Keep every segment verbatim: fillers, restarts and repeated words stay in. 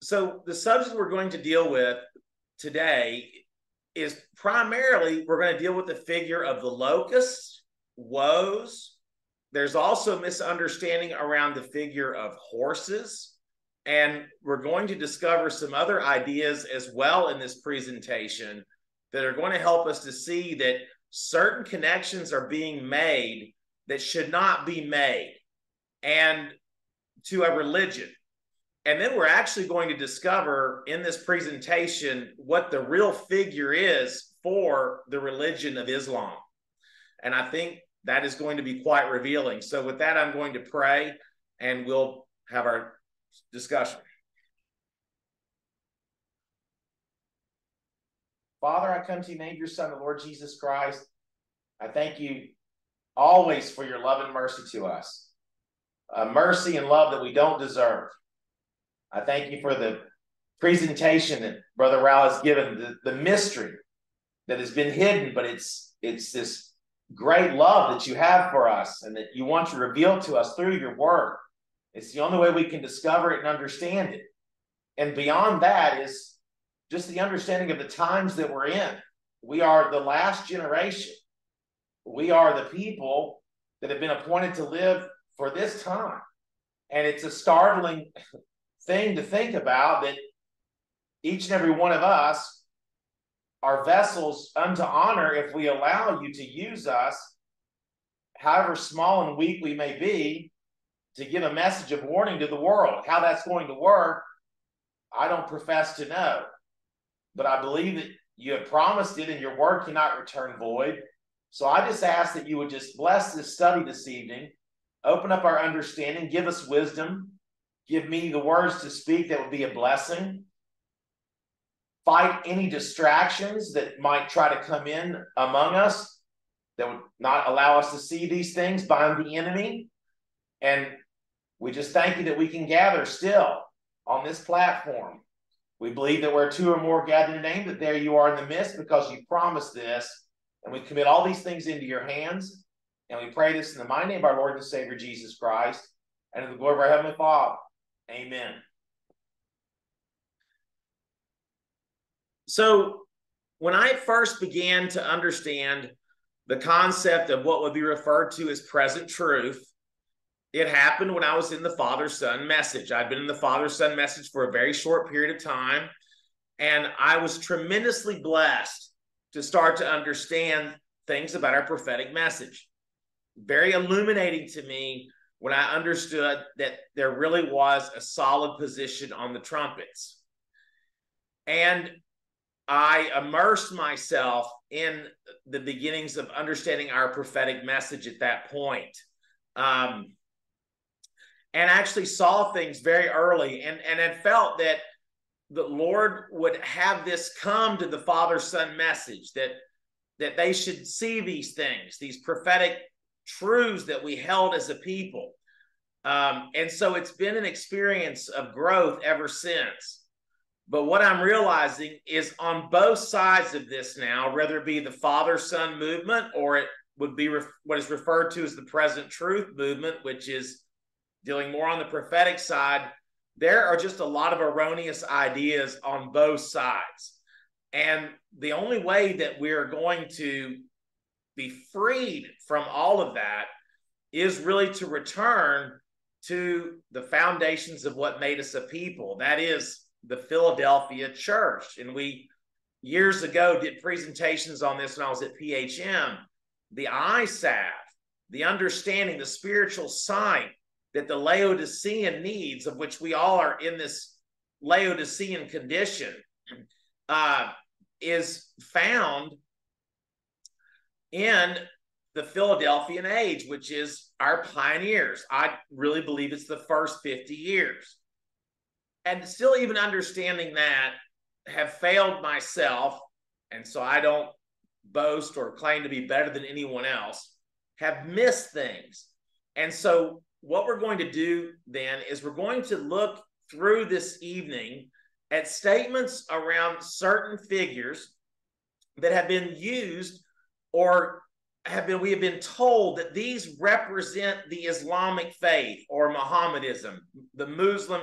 So the subject we're going to deal with today is primarily, we're going to deal with the figure of the locust, woes. There's also misunderstanding around the figure of horses. And we're going to discover some other ideas as well in this presentation that are going to help us to see that certain connections are being made that should not be made, and to a religion. And then we're actually going to discover in this presentation what the real figure is for the religion of Islam. And I think that is going to be quite revealing. So with that, I'm going to pray and we'll have our discussion. Father, I come to you in the name of your Son, the Lord Jesus Christ. I thank you always for your love and mercy to us, a mercy and love that we don't deserve. I thank you for the presentation that Brother Rowell has given, the, the mystery that has been hidden, but it's, it's this great love that you have for us and that you want to reveal to us through your word. It's the only way we can discover it and understand it. And beyond that is just the understanding of the times that we're in. We are the last generation. We are the people that have been appointed to live for this time. And it's a startling thing to think about that each and every one of us are vessels unto honor if we allow you to use us, however small and weak we may be, to give a message of warning to the world. How that's going to work, I don't profess to know. But I believe that you have promised it and your word cannot return void. So I just ask that you would just bless this study this evening, open up our understanding, give us wisdom, give me the words to speak that would be a blessing. Fight any distractions that might try to come in among us that would not allow us to see these things, bind the enemy. And we just thank you that we can gather still on this platform. We believe that where two or more gathered in your name, that there you are in the midst, because you promised this. And we commit all these things into your hands. And we pray this in the mighty name of our Lord and Savior, Jesus Christ, and in the glory of our Heavenly Father. Amen. So when I first began to understand the concept of what would be referred to as present truth, it happened when I was in the Father-Son message. I'd been in the Father-Son message for a very short period of time, and I was tremendously blessed to start to understand things about our prophetic message. Very illuminating to me when I understood that there really was a solid position on the trumpets. And I immersed myself in the beginnings of understanding our prophetic message at that point. Um, And actually saw things very early and, and had felt that the Lord would have this come to the Father-Son message, that, that they should see these things, these prophetic truths that we held as a people. Um, and so it's been an experience of growth ever since. But what I'm realizing is on both sides of this now, whether it be the Father-Son movement or it would be what is referred to as the present truth movement, which is dealing more on the prophetic side, there are just a lot of erroneous ideas on both sides. And the only way that we're going to be freed from all of that is really to return to the foundations of what made us a people. That is the Philadelphia church. And we years ago did presentations on this when I was at P H M, the I S A F, the understanding, the spiritual sight that the Laodicean needs, of which we all are in this Laodicean condition, uh, is found in the Philadelphian age, which is our pioneers. I really believe it's the first fifty years. And still even understanding that, have failed myself, and so I don't boast or claim to be better than anyone else, have missed things. And so what we're going to do then is we're going to look through this evening at statements around certain figures that have been used or have been, we have been told that these represent the Islamic faith or Muhammadism, the Muslim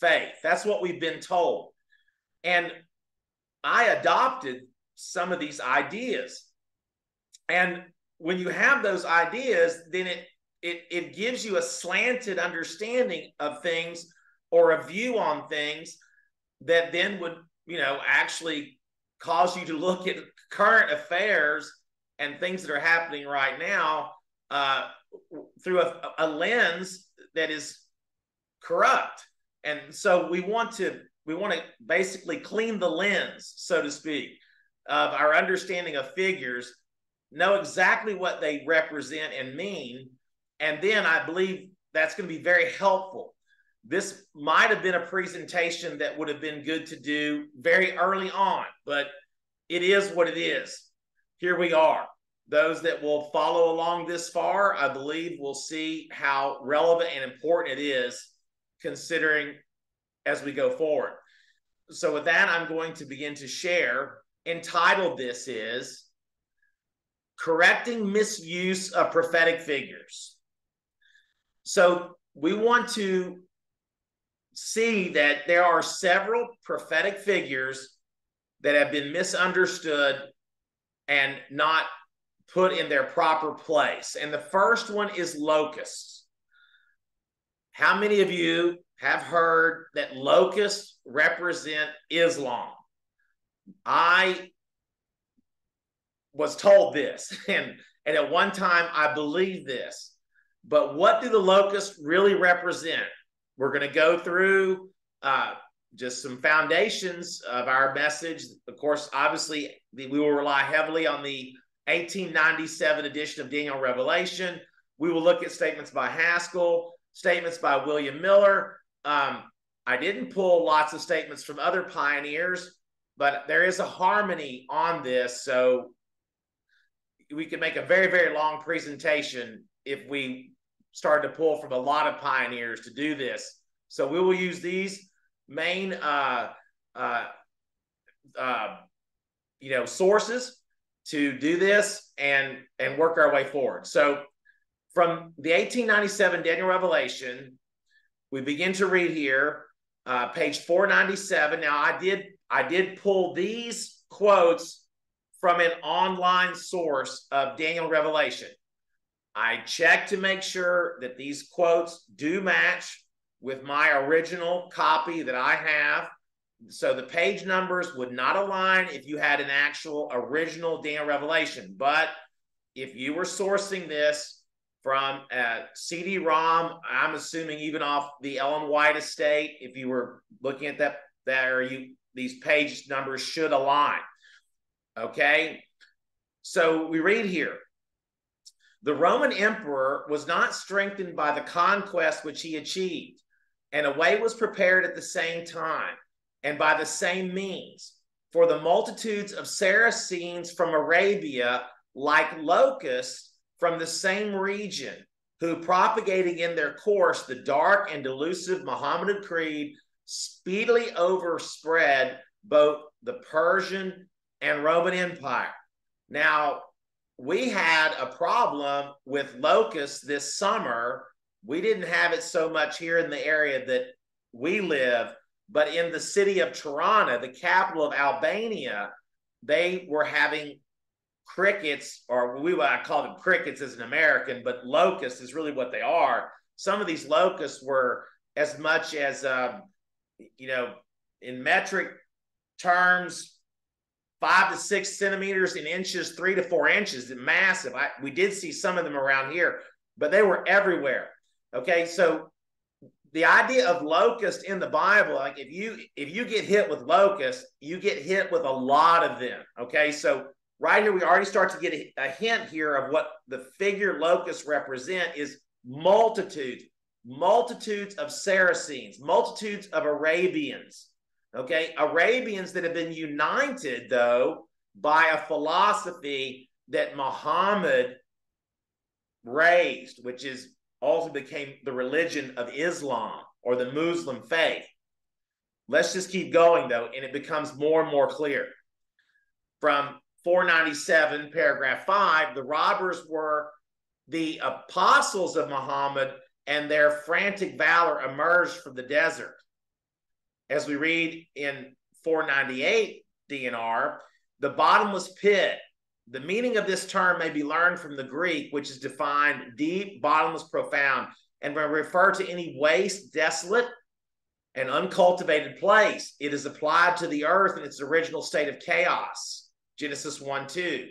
faith. That's what we've been told. And I adopted some of these ideas. And when you have those ideas, then it, it, it gives you a slanted understanding of things or a view on things that then would, you know, actually cause you to look at current affairs and things that are happening right now uh, through a, a lens that is corrupt. And so we want to we want to basically clean the lens, so to speak, of our understanding of figures, know exactly what they represent and mean. And then I believe that's going to be very helpful. This might have been a presentation that would have been good to do very early on, but it is what it is. Here we are. Those that will follow along this far, I believe, will see how relevant and important it is, considering as we go forward. So with that, I'm going to begin to share. Entitled this is Correcting Misuse of Prophetic Figures. So we want to see that there are several prophetic figures that have been misunderstood and not put in their proper place. And the first one is locusts. How many of you have heard that locusts represent Islam? I was told this, and, and at one time I believed this. But what do the locusts really represent? We're going to go through uh, just some foundations of our message. Of course, obviously, the, we will rely heavily on the eighteen ninety-seven edition of Daniel Revelation. We will look at statements by Haskell, statements by William Miller. Um, I didn't pull lots of statements from other pioneers, but there is a harmony on this. So we could make a very, very long presentation if we started to pull from a lot of pioneers to do this. So we will use these main, uh, uh, uh, you know, sources to do this and, and work our way forward. So from the eighteen ninety-seven Daniel Revelation, we begin to read here, uh, page four ninety-seven. Now I did, I did pull these quotes from an online source of Daniel Revelation. I checked to make sure that these quotes do match with my original copy that I have. So the page numbers would not align if you had an actual original Daniel Revelation. But if you were sourcing this from a C D ROM, I'm assuming even off the Ellen White estate, if you were looking at that, there you these page numbers should align. Okay, so we read here. The Roman emperor was not strengthened by the conquest which he achieved, and a way was prepared at the same time and by the same means for the multitudes of Saracens from Arabia, like locusts from the same region, who, propagating in their course the dark and delusive Muhammadan creed, speedily overspread both the Persian and Roman Empire. Now, we had a problem with locusts this summer. We didn't have it so much here in the area that we live, but in the city of Tirana, the capital of Albania, they were having crickets, or we I call them crickets as an American, but locusts is really what they are. Some of these locusts were as much as, um, you know, in metric terms, five to six centimeters in inches, three to four inches, massive. I, we did see some of them around here, but they were everywhere. Okay, so the idea of locust in the Bible, like if you if you get hit with locust, you get hit with a lot of them. Okay, so right here we already start to get a, a hint here of what the figure locusts represent is multitudes, multitudes of Saracens, multitudes of Arabians. Okay, Arabians that have been united, though, by a philosophy that Muhammad raised, which is also became the religion of Islam or the Muslim faith. Let's just keep going, though, and it becomes more and more clear. From four ninety-seven, paragraph five, the robbers were the apostles of Muhammad, and their frantic valor emerged from the desert. as we read in four ninety-eight D N R, the bottomless pit. The meaning of this term may be learned from the Greek, which is defined deep, bottomless, profound, and will refer to any waste, desolate, and uncultivated place. It is applied to the earth in its original state of chaos, Genesis one two.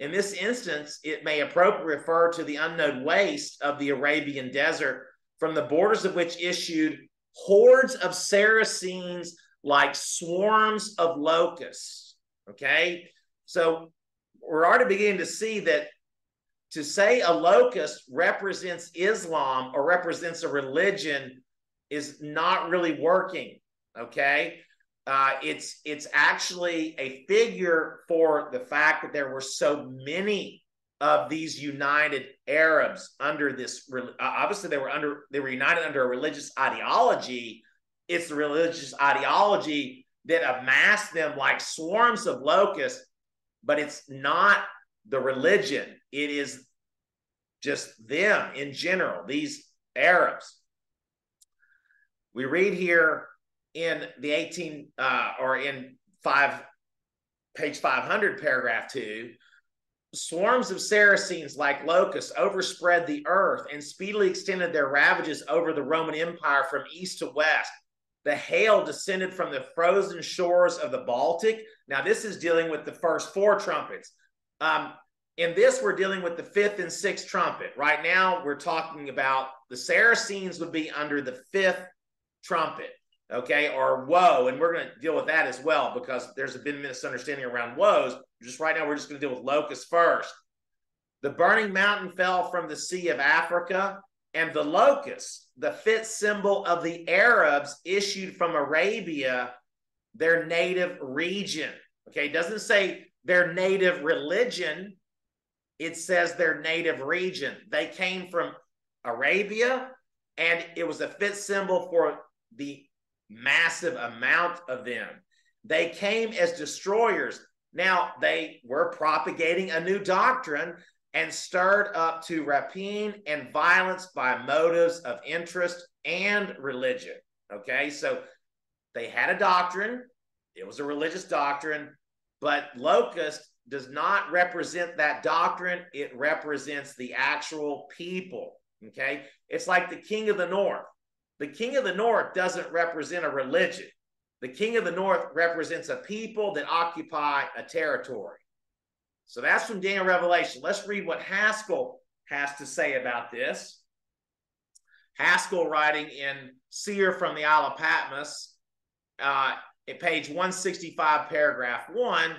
In this instance, it may appropriately refer to the unknown waste of the Arabian desert, from the borders of which issued hordes of Saracens like swarms of locusts, okay? So we're already beginning to see that to say a locust represents Islam or represents a religion is not really working, okay? Uh, it's, it's actually a figure for the fact that there were so many of these united Arabs under this, uh, obviously they were under, they were united under a religious ideology. It's the religious ideology that amassed them like swarms of locusts, but it's not the religion. It is just them in general, these Arabs. We read here in the eighteen, uh, or in five, page five hundred, paragraph two, swarms of Saracens like locusts overspread the earth and speedily extended their ravages over the Roman Empire from east to west. The hail descended from the frozen shores of the Baltic. Now, this is dealing with the first four trumpets. Um, in this, we're dealing with the fifth and sixth trumpet. Right now, we're talking about the Saracens would be under the fifth trumpet, okay, or woe, and we're going to deal with that as well because there's been a misunderstanding around woes. Just right now, we're just going to deal with locusts first. The burning mountain fell from the sea of Africa, and the locust, the fifth symbol of the Arabs, issued from Arabia, their native region. Okay, it doesn't say their native religion. It says their native region. They came from Arabia, and it was a fifth symbol for the massive amount of them. They came as destroyers. Now, they were propagating a new doctrine and stirred up to rapine and violence by motives of interest and religion. Okay, so they had a doctrine. It was a religious doctrine, but locust does not represent that doctrine. It represents the actual people. Okay, it's like the king of the north. The king of the north doesn't represent a religion. The king of the north represents a people that occupy a territory. So that's from Daniel Revelation. Let's read what Haskell has to say about this. Haskell, writing in Seer from the Isle of Patmos, uh, at page one sixty-five, paragraph one,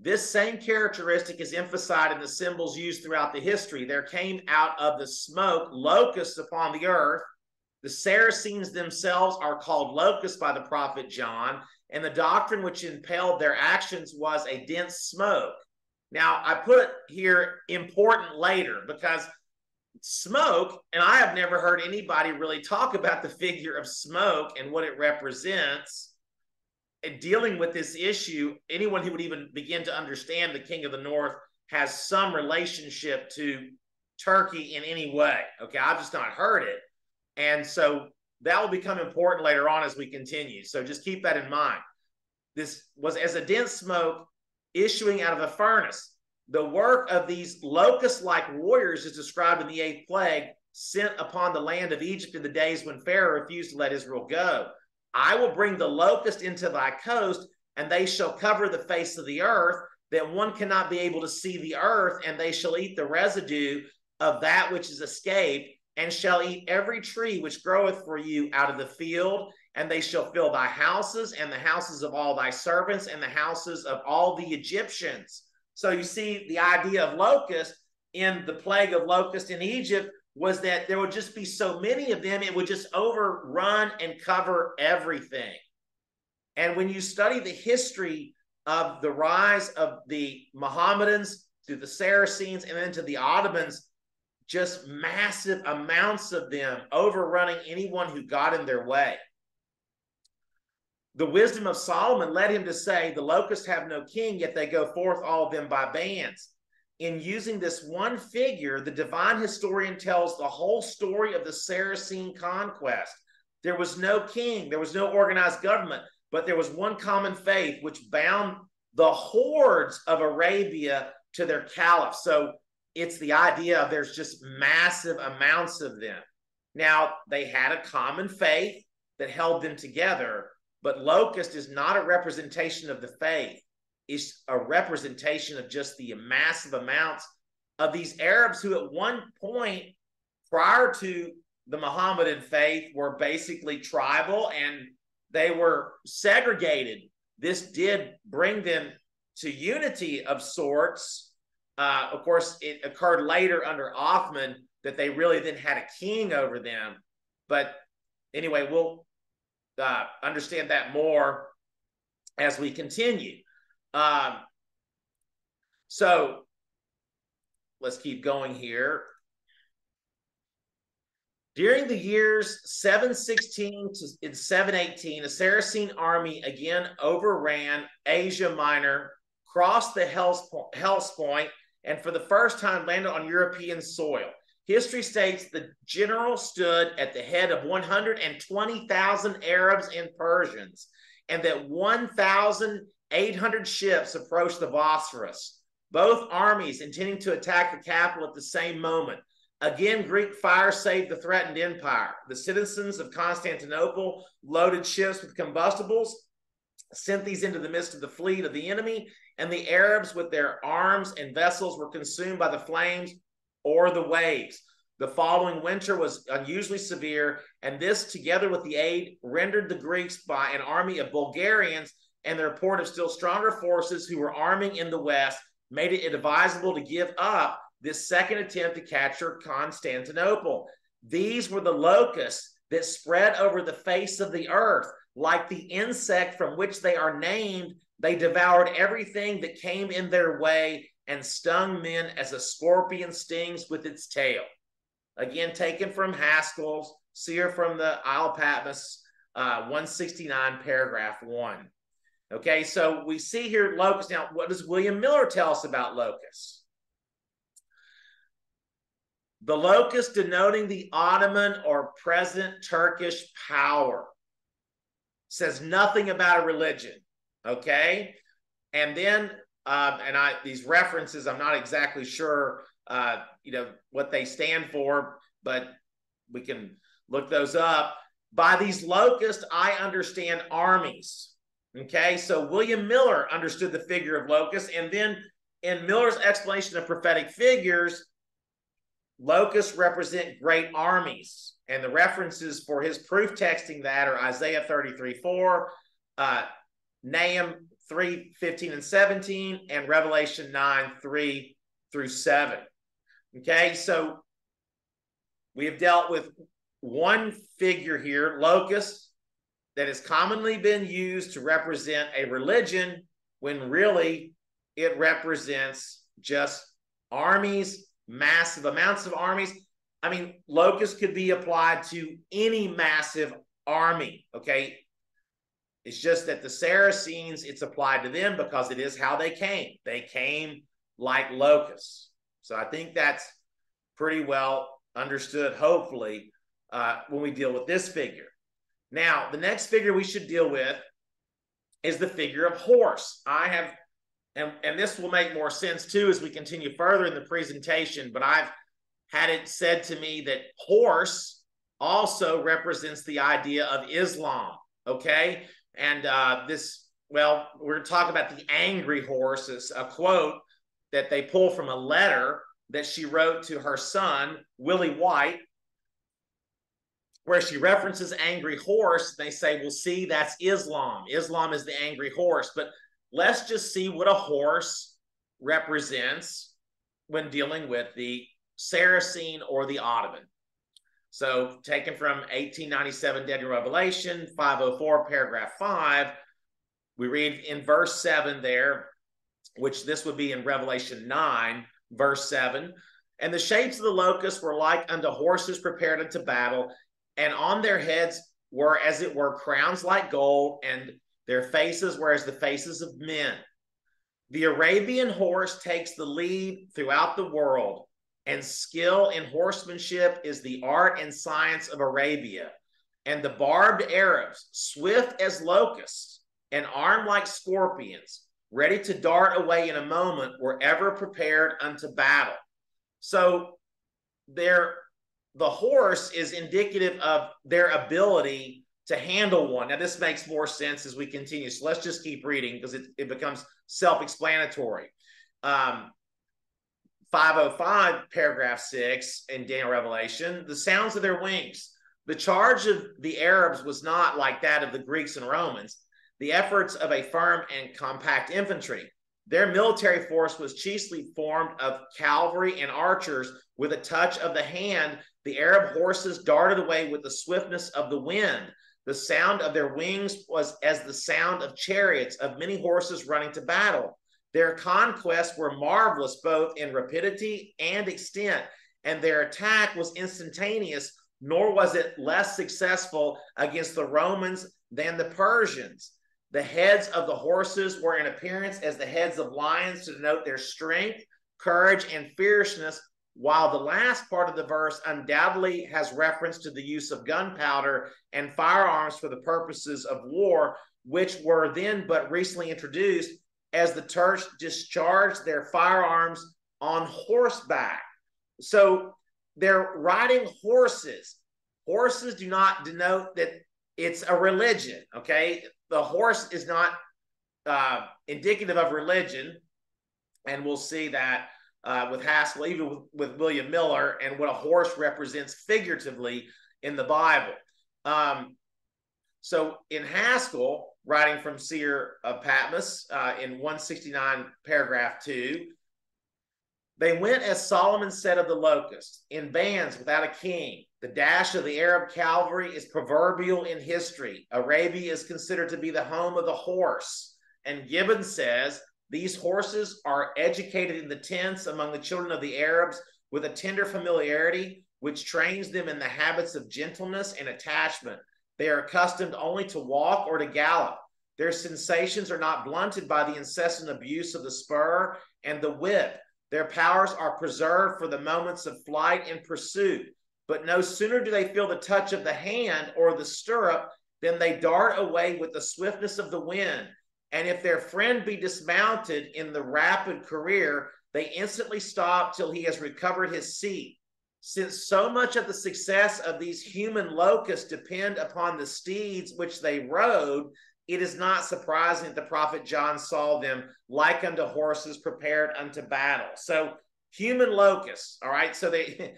this same characteristic is emphasized in the symbols used throughout the history. There came out of the smoke locusts upon the earth. The Saracens themselves are called locusts by the prophet John, and the doctrine which impelled their actions was a dense smoke. Now, I put here important later because smoke, and I have never heard anybody really talk about the figure of smoke and what it represents, and dealing with this issue, anyone who would even begin to understand the King of the North has some relationship to Turkey in any way. Okay, I've just not heard it. And so that will become important later on as we continue. So just keep that in mind. This was as a dense smoke issuing out of a furnace. The work of these locust-like warriors is described in the eighth plague sent upon the land of Egypt in the days when Pharaoh refused to let Israel go. I will bring the locust into thy coast, and they shall cover the face of the earth, that one cannot be able to see the earth, and they shall eat the residue of that which is escaped, and shall eat every tree which groweth for you out of the field, and they shall fill thy houses, and the houses of all thy servants, and the houses of all the Egyptians. So you see, the idea of locust in the plague of locust in Egypt was that there would just be so many of them, it would just overrun and cover everything. And when you study the history of the rise of the Muhammadans to the Saracens and then to the Ottomans, just massive amounts of them overrunning anyone who got in their way. The wisdom of Solomon led him to say, the locusts have no king, yet they go forth all of them by bands. In using this one figure, the divine historian tells the whole story of the Saracen conquest. There was no king. There was no organized government, but there was one common faith which bound the hordes of Arabia to their caliph. So it's the idea of there's just massive amounts of them. Now, they had a common faith that held them together, but locust is not a representation of the faith. It's a representation of just the massive amounts of these Arabs who at one point prior to the Muhammadan faith were basically tribal and they were segregated. This did bring them to unity of sorts. Uh, of course, it occurred later under Othman that they really then had a king over them. But anyway, we'll uh, understand that more as we continue. Um, so let's keep going here. During the years seven sixteen to in seven eighteen, a Saracen army again overran Asia Minor, crossed the Hellespont, and for the first time landed on European soil. History states the general stood at the head of one hundred twenty thousand Arabs and Persians, and that one thousand eight hundred ships approached the Bosphorus, both armies intending to attack the capital at the same moment. Again, Greek fire saved the threatened empire. The citizens of Constantinople loaded ships with combustibles, sent these into the midst of the fleet of the enemy, and the Arabs with their arms and vessels were consumed by the flames or the waves. The following winter was unusually severe, and this, together with the aid rendered the Greeks by an army of Bulgarians and the report of still stronger forces who were arming in the west, made it advisable to give up this second attempt to capture Constantinople. These were the locusts that spread over the face of the earth. Like the insect from which they are named, they devoured everything that came in their way and stung men as a scorpion stings with its tail. Again, taken from Haskell's Seer from the Isle of Patmos, uh, one sixty-nine, paragraph one. Okay, so we see here locusts. Now, what does William Miller tell us about locusts? The locust denoting the Ottoman or present Turkish power. Says nothing about a religion, okay? And then, um, and I these references, I'm not exactly sure, uh, you know, what they stand for, but we can look those up. By these locusts, I understand armies, okay? So William Miller understood the figure of locusts, and then in Miller's explanation of prophetic figures, locusts represent great armies, and the references for his proof texting that are Isaiah thirty-three four, uh, Nahum three fifteen and seventeen, and Revelation nine three through seven. Okay, so we have dealt with one figure here, locust, that has commonly been used to represent a religion when really it represents just armies. Massive amounts of armies. I mean, locust could be applied to any massive army, okay? It's just that the Saracens, it's applied to them because it is how they came. They came like locusts. So I think that's pretty well understood, hopefully, uh, when we deal with this figure. Now, the next figure we should deal with is the figure of horse. I have And, and this will make more sense, too, as we continue further in the presentation. But I've had it said to me that horse also represents the idea of Islam, okay? And uh, this, well, we're talking about the angry horse. It's a quote that they pull from a letter that she wrote to her son, Willie White, where she references angry horse. They say, well, see, that's Islam. Islam is the angry horse. But let's just see what a horse represents when dealing with the Saracen or the Ottoman. So taken from eighteen ninety-seven, Daniel Revelation, five oh four, paragraph five, we read in verse seven there, which this would be in Revelation nine, verse seven, and the shapes of the locusts were like unto horses prepared unto battle, and on their heads were, as it were, crowns like gold, and their faces were as the faces of men. The Arabian horse takes the lead throughout the world, and skill in horsemanship is the art and science of Arabia. and the barbed Arabs, swift as locusts and armed like scorpions, ready to dart away in a moment, were ever prepared unto battle. So their, the horse is indicative of their ability to handle one. Now, this makes more sense as we continue. So let's just keep reading because it, it becomes self-explanatory. Um, five oh five, paragraph six in Daniel Revelation, the sounds of their wings. The charge of the Arabs was not like that of the Greeks and Romans, the efforts of a firm and compact infantry. Their military force was chiefly formed of cavalry and archers. With a touch of the hand, the Arab horses darted away with the swiftness of the wind. The sound of their wings was as the sound of chariots, of many horses running to battle. Their conquests were marvelous both in rapidity and extent, and their attack was instantaneous, nor was it less successful against the Romans than the Persians. The heads of the horses were in appearance as the heads of lions to denote their strength, courage, and fierceness, while the last part of the verse undoubtedly has reference to the use of gunpowder and firearms for the purposes of war, which were then but recently introduced as the Turks discharged their firearms on horseback. So they're riding horses. Horses do not denote that it's a religion, okay? The horse is not uh, indicative of religion, and we'll see that uh, with Haskell, even with, with William Miller, and what a horse represents figuratively in the Bible. Um, so in Haskell, writing from Seer of Patmos uh, in one sixty-nine, paragraph two, they went as Solomon said of the locust, in bands without a king. The dash of the Arab cavalry is proverbial in history. Arabia is considered to be the home of the horse. And Gibbon says, these horses are educated in the tents among the children of the Arabs with a tender familiarity, which trains them in the habits of gentleness and attachment. They are accustomed only to walk or to gallop. Their sensations are not blunted by the incessant abuse of the spur and the whip. Their powers are preserved for the moments of flight and pursuit. But no sooner do they feel the touch of the hand or the stirrup than they dart away with the swiftness of the wind. And if their friend be dismounted in the rapid career, they instantly stop till he has recovered his seat. Since so much of the success of these human locusts depend upon the steeds which they rode, it is not surprising that the prophet John saw them like unto horses prepared unto battle. So human locusts, all right? So they...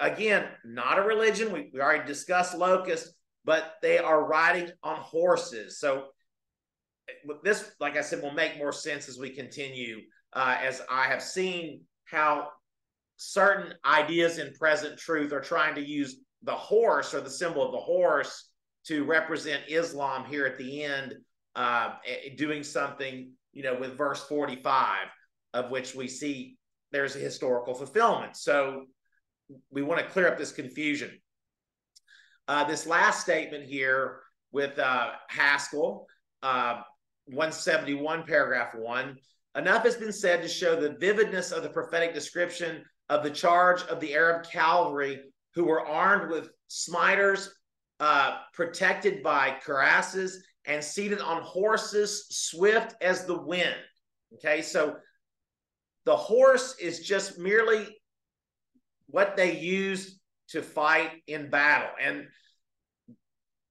Again, not a religion. We, we already discussed locusts, but they are riding on horses. So this, like I said, will make more sense as we continue, uh, as I have seen how certain ideas in present truth are trying to use the horse or the symbol of the horse to represent Islam here at the end, uh, doing something, you know, with verse forty-five, of which we see there's a historical fulfillment. So we want to clear up this confusion. Uh, this last statement here with uh, Haskell, uh, one seventy-one, paragraph one, enough has been said to show the vividness of the prophetic description of the charge of the Arab cavalry, who were armed with smiters, uh, protected by cuirasses, and seated on horses swift as the wind. Okay, so the horse is just merely what they used to fight in battle. And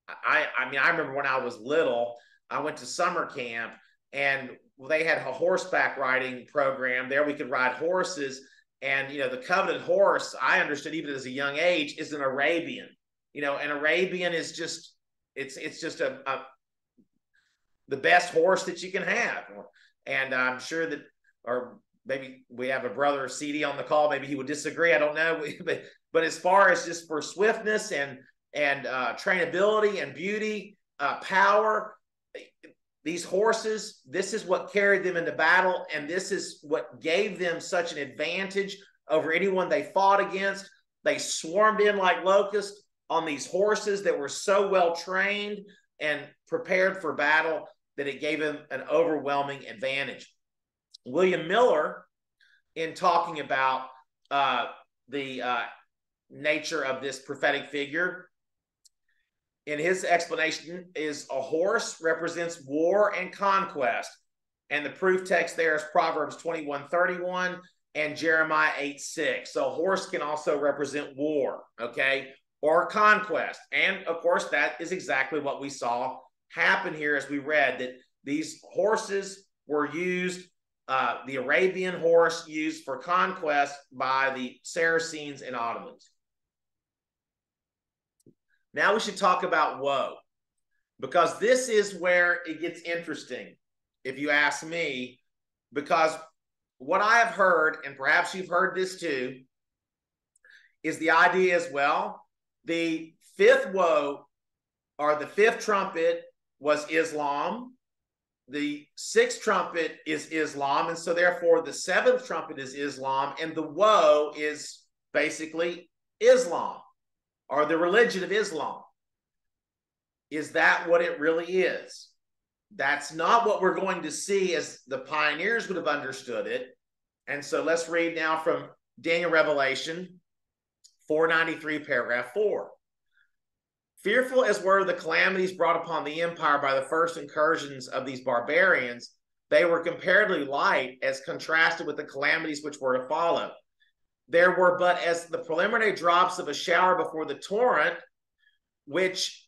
I, I mean, I remember when I was little, I went to summer camp and they had a horseback riding program there. We could ride horses. And, you know, the coveted horse, I understood even as a young age, is an Arabian. You know, an Arabian is just, it's, it's just a, a the best horse that you can have. And I'm sure that, or maybe we have a brother C D on the call. Maybe he would disagree. I don't know. But, but as far as just for swiftness and and uh, trainability and beauty, uh, power, these horses, this is what carried them into battle. And this is what gave them such an advantage over anyone they fought against. They swarmed in like locusts on these horses that were so well trained and prepared for battle that it gave them an overwhelming advantage. William Miller, in talking about uh, the uh, nature of this prophetic figure, in his explanation, is a horse represents war and conquest. And the proof text there is Proverbs twenty-one thirty-one and Jeremiah eight six. So horse can also represent war, okay, or conquest. And, of course, that is exactly what we saw happen here as we read, that these horses were used, uh, the Arabian horse used for conquest by the Saracens and Ottomans. Now we should talk about woe, because this is where it gets interesting, if you ask me, because what I have heard, and perhaps you've heard this too, is the idea as well, the fifth woe or the fifth trumpet was Islam, the sixth trumpet is Islam, and so therefore the seventh trumpet is Islam, and the woe is basically Islam, or the religion of Islam. Is that what it really is? That's not what we're going to see as the pioneers would have understood it. And so let's read now from Daniel Revelation four ninety-three, paragraph four. Fearful as were the calamities brought upon the empire by the first incursions of these barbarians, they were comparatively light as contrasted with the calamities which were to follow. There were but as the preliminary drops of a shower before the torrent, which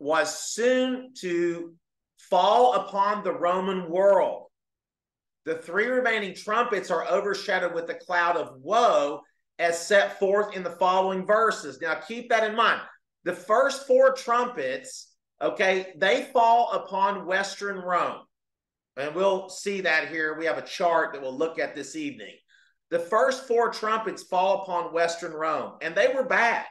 was soon to fall upon the Roman world. The three remaining trumpets are overshadowed with the cloud of woe as set forth in the following verses. Now, keep that in mind. The first four trumpets, okay, they fall upon Western Rome. And we'll see that here. We have a chart that we'll look at this evening. The first four trumpets fall upon Western Rome, and they were bad,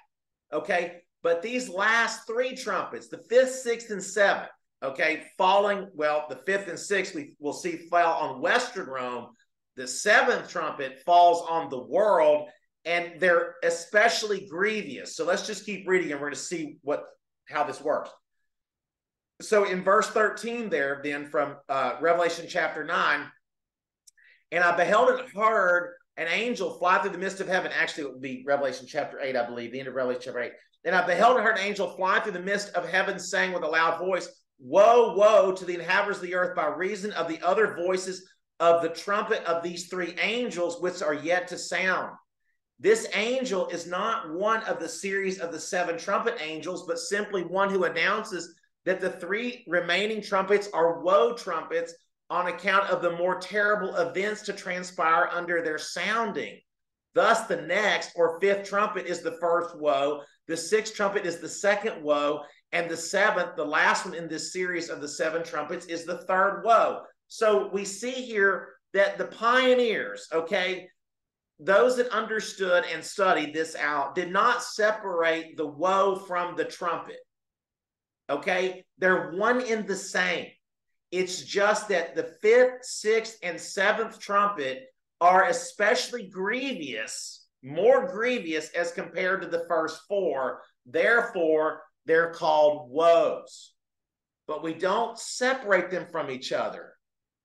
okay? But these last three trumpets, the fifth, sixth, and seventh, okay, falling, well, the fifth and sixth we will see fell on Western Rome. The seventh trumpet falls on the world, and they're especially grievous. So let's just keep reading, and we're going to see what how this works. So in verse thirteen there, then, from uh, Revelation chapter nine, and I beheld and heard an angel fly through the midst of heaven. Actually, it would be Revelation chapter eight, I believe, the end of Revelation chapter eight. And I beheld and heard an angel fly through the midst of heaven, saying with a loud voice, woe, woe to the inhabitants of the earth by reason of the other voices of the trumpet of these three angels, which are yet to sound. This angel is not one of the series of the seven trumpet angels, but simply one who announces that the three remaining trumpets are woe trumpets on account of the more terrible events to transpire under their sounding. Thus, the next or fifth trumpet is the first woe, the sixth trumpet is the second woe, and the seventh, the last one in this series of the seven trumpets, is the third woe. So we see here that the pioneers, okay, those that understood and studied this out, did not separate the woe from the trumpet, okay? They're one in the same. It's just that the fifth, sixth, and seventh trumpet are especially grievous, more grievous as compared to the first four. Therefore, they're called woes. But we don't separate them from each other.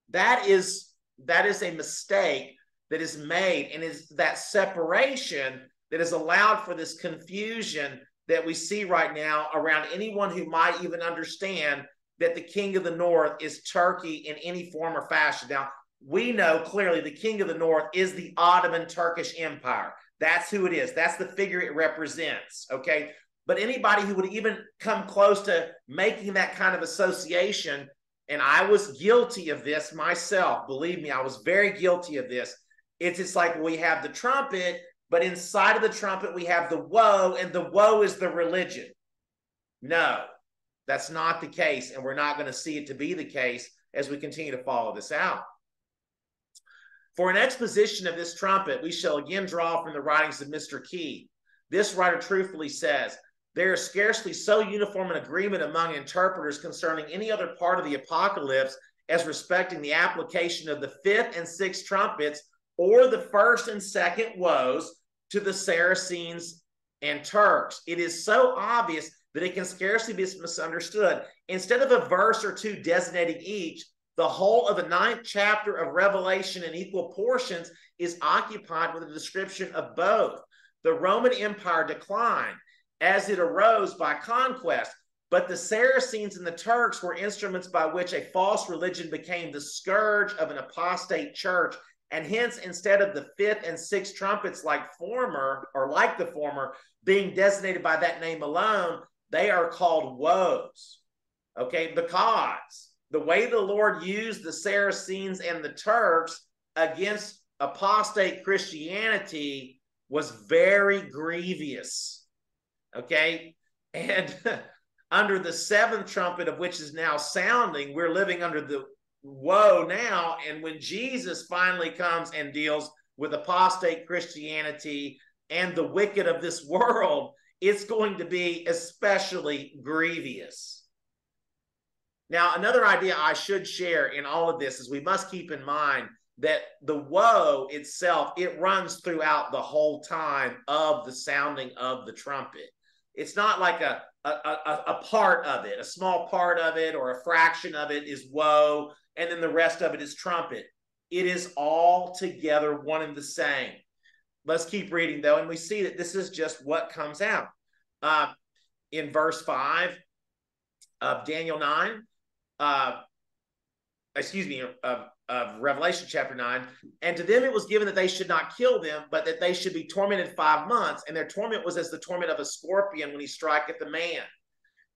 That is, that is a mistake that is made, and it's that separation that has allowed for this confusion that we see right now around anyone who might even understand that the king of the north is Turkey in any form or fashion. Now, we know clearly the king of the north is the Ottoman Turkish Empire. That's who it is. That's the figure it represents, okay? But anybody who would even come close to making that kind of association, and I was guilty of this myself. Believe me, I was very guilty of this. It's just like we have the trumpet, but inside of the trumpet we have the woe, and the woe is the religion. No. That's not the case, and we're not going to see it to be the case as we continue to follow this out. For an exposition of this trumpet, we shall again draw from the writings of Mister Key. This writer truthfully says, there is scarcely so uniform an agreement among interpreters concerning any other part of the apocalypse as respecting the application of the fifth and sixth trumpets or the first and second woes to the Saracens and Turks. It is so obvious that it can scarcely be misunderstood. Instead of a verse or two designating each, the whole of the ninth chapter of Revelation in equal portions is occupied with a description of both. The Roman Empire declined as it arose by conquest. But the Saracens and the Turks were instruments by which a false religion became the scourge of an apostate church. And hence, instead of the fifth and sixth trumpets, like former or like the former, being designated by that name alone, they are called woes. Okay, because the way the Lord used the Saracens and the Turks against apostate Christianity was very grievous. Okay, and under the seventh trumpet, of which is now sounding, we're living under the woe now. And when Jesus finally comes and deals with apostate Christianity and the wicked of this world, it's going to be especially grievous. Now, another idea I should share in all of this is we must keep in mind that the woe itself, it runs throughout the whole time of the sounding of the trumpet. It's not like a A, a, a part of it, a small part of it, or a fraction of it is woe, and then the rest of it is trumpet. It is all together one and the same. Let's keep reading, though, and we see that this is just what comes out. Uh, in verse five of Daniel nine, uh, excuse me, of, of Revelation chapter nine, and to them it was given that they should not kill them, but that they should be tormented five months. And their torment was as the torment of a scorpion when he striketh the man.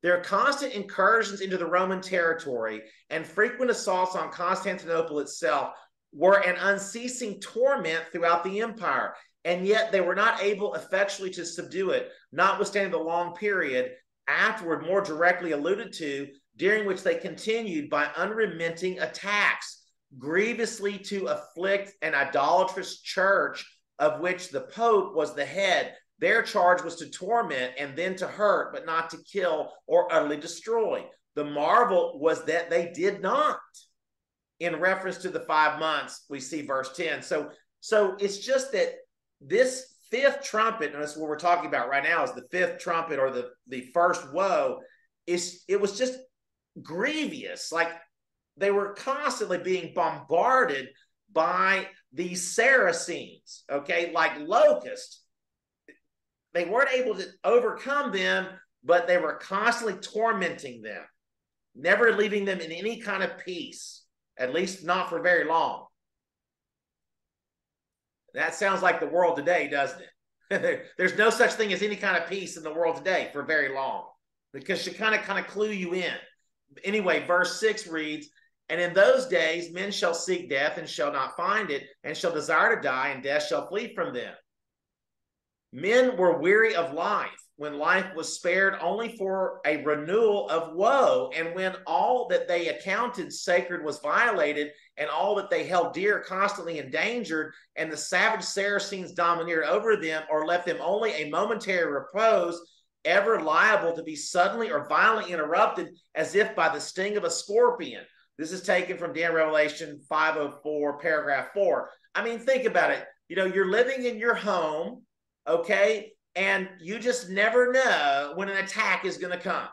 Their constant incursions into the Roman territory and frequent assaults on Constantinople itself were an unceasing torment throughout the empire. And yet they were not able effectually to subdue it, notwithstanding the long period afterward more directly alluded to, during which they continued by unremitting attacks, grievously to afflict an idolatrous church of which the Pope was the head. Their charge was to torment and then to hurt, but not to kill or utterly destroy. The marvel was that they did not. In reference to the five months, we see verse ten. So, so it's just that this fifth trumpet, and that's what we're talking about right now, is the fifth trumpet, or the, the first woe, is it was just grievous. Like, they were constantly being bombarded by the Saracens, okay, like locusts. They weren't able to overcome them, but they were constantly tormenting them, never leaving them in any kind of peace, at least not for very long. That sounds like the world today, doesn't it? There's no such thing as any kind of peace in the world today for very long, because she kind of kind of clue you in. Anyway, verse six reads, and in those days men shall seek death and shall not find it, and shall desire to die, and death shall flee from them. Men were weary of life, when life was spared only for a renewal of woe, and when all that they accounted sacred was violated, and all that they held dear constantly endangered, and the savage Saracens domineered over them, or left them only a momentary repose, ever liable to be suddenly or violently interrupted as if by the sting of a scorpion. This is taken from Daniel Revelation five oh four, paragraph four. I mean, think about it. You know, you're living in your home, okay, and you just never know when an attack is going to come.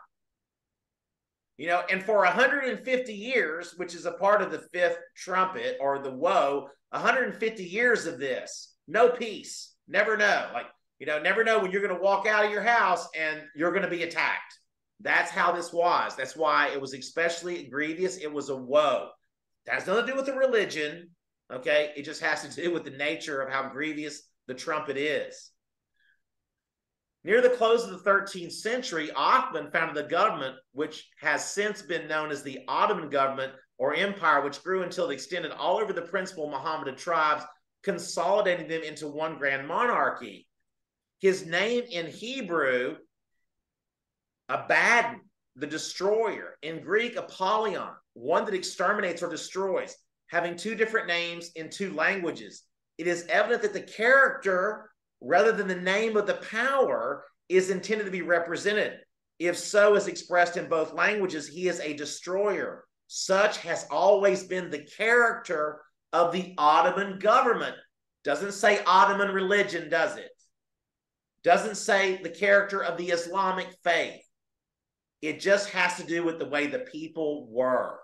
You know, and for one hundred fifty years, which is a part of the fifth trumpet or the woe, one hundred fifty years of this, no peace, never know. Like, you know, never know when you're going to walk out of your house and you're going to be attacked. That's how this was. That's why it was especially grievous. It was a woe. That has nothing to do with the religion, okay? It just has to do with the nature of how grievous the trumpet is. Near the close of the thirteenth century, Ottoman founded the government, which has since been known as the Ottoman government or empire, which grew until it extended all over the principal Mohammedan tribes, consolidating them into one grand monarchy. His name in Hebrew, Abaddon, the destroyer. In Greek, Apollyon, one that exterminates or destroys, having two different names in two languages. It is evident that the character, rather than the name of the power, is intended to be represented. If so is expressed in both languages, he is a destroyer. Such has always been the character of the Ottoman government. Doesn't say Ottoman religion, does it? Doesn't say the character of the Islamic faith. It just has to do with the way the people were,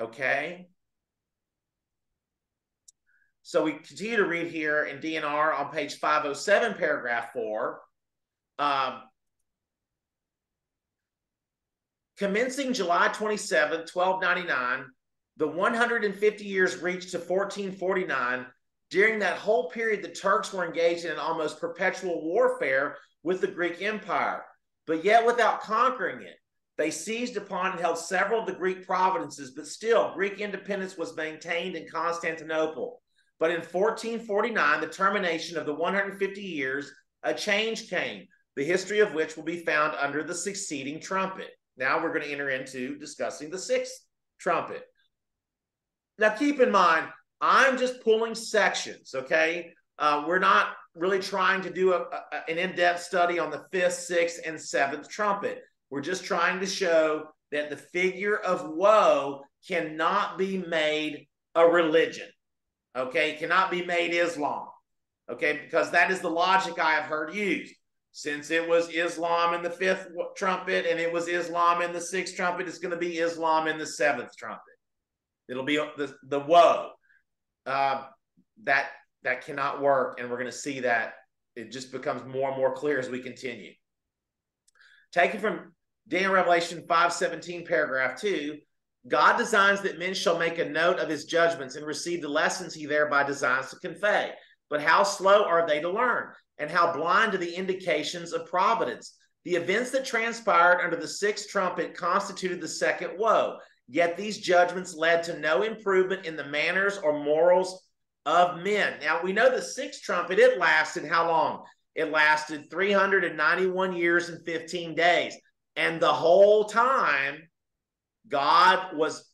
okay? So we continue to read here in D N R on page five oh seven, paragraph four. Um, Commencing July twenty-seventh, twelve ninety-nine, the one hundred fifty years reached to fourteen forty-nine. During that whole period, the Turks were engaged in an almost perpetual warfare with the Greek Empire, but yet without conquering it. They seized upon and held several of the Greek provinces, but still Greek independence was maintained in Constantinople. But in fourteen forty-nine, the termination of the one hundred fifty years, a change came, the history of which will be found under the succeeding trumpet. Now we're going to enter into discussing the sixth trumpet. Now keep in mind, I'm just pulling sections, okay? Uh, we're not really trying to do a, a, an in-depth study on the fifth, sixth, and seventh trumpet. We're just trying to show that the figure of woe cannot be made a religion, okay? It cannot be made Islam, okay? Because that is the logic I have heard used. Since it was Islam in the fifth trumpet and it was Islam in the sixth trumpet, it's going to be Islam in the seventh trumpet. It'll be the, the woe. Uh, that, that cannot work, and we're going to see that. It just becomes more and more clear as we continue. Taken from Daniel Revelation five seventeen, paragraph two, God designs that men shall make a note of his judgments and receive the lessons he thereby designs to convey. But how slow are they to learn, and how blind to the indications of providence? The events that transpired under the sixth trumpet constituted the second woe. Yet these judgments led to no improvement in the manners or morals of men. Now, we know the sixth trumpet, it lasted how long? It lasted three hundred ninety-one years and fifteen days. And the whole time, God was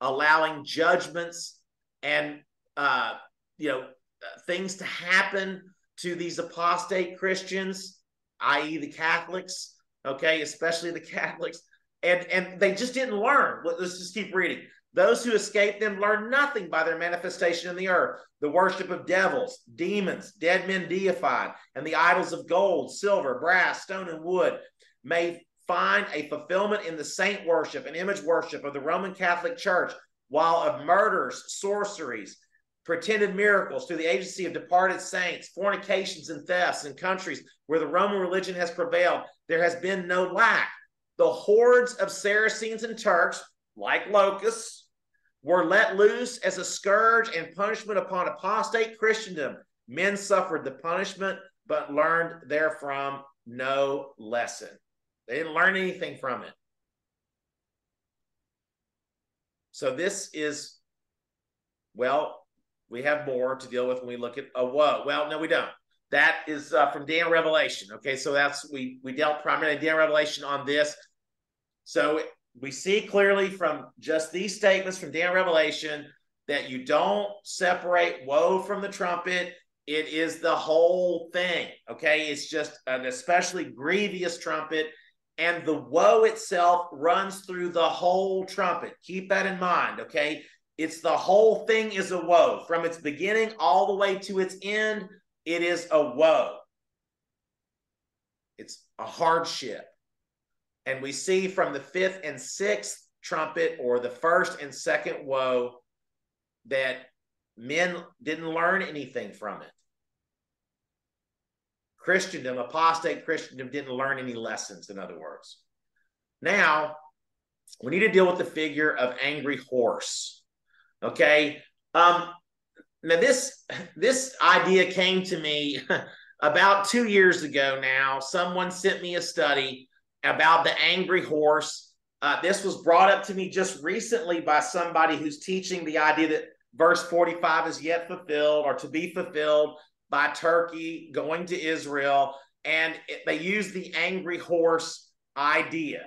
allowing judgments and, uh, you know, things to happen to these apostate Christians, that is the Catholics, okay, especially the Catholics. And, and they just didn't learn. Let's just keep reading. Those who escaped them learned nothing by their manifestation in the earth. The worship of devils, demons, dead men deified, and the idols of gold, silver, brass, stone, and wood may find a fulfillment in the saint worship and image worship of the Roman Catholic Church, while of murders, sorceries, pretended miracles through the agency of departed saints, fornications and thefts in countries where the Roman religion has prevailed, there has been no lack. The hordes of Saracens and Turks, like locusts, were let loose as a scourge and punishment upon apostate Christendom. Men suffered the punishment, but learned therefrom no lesson. They didn't learn anything from it. So this is, well, we have more to deal with when we look at a woe. Well, no, we don't. That is uh, from Daniel Revelation. Okay, so that's we we dealt primarily Daniel Revelation on this. So we see clearly from just these statements from Daniel Revelation that you don't separate woe from the trumpet. It is the whole thing. Okay, it's just an especially grievous trumpet, and the woe itself runs through the whole trumpet. Keep that in mind. Okay, it's the whole thing is a woe from its beginning all the way to its end. It is a woe. It's a hardship. And we see from the fifth and sixth trumpet, or the first and second woe, that men didn't learn anything from it. Christendom, apostate Christendom, didn't learn any lessons, in other words. Now, we need to deal with the figure of angry horse. Okay? Um... Now, this, this idea came to me about two years ago now. Someone sent me a study about the angry horse. Uh, this was brought up to me just recently by somebody who's teaching the idea that verse forty-five is yet fulfilled, or to be fulfilled, by Turkey going to Israel. And it, they use the angry horse idea.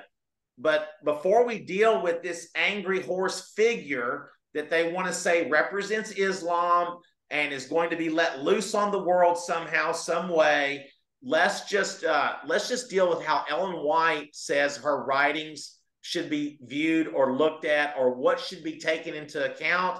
But before we deal with this angry horse figure that they want to say represents Islam and is going to be let loose on the world somehow, some way, let's just uh, let's just deal with how Ellen White says her writings should be viewed or looked at, or what should be taken into account,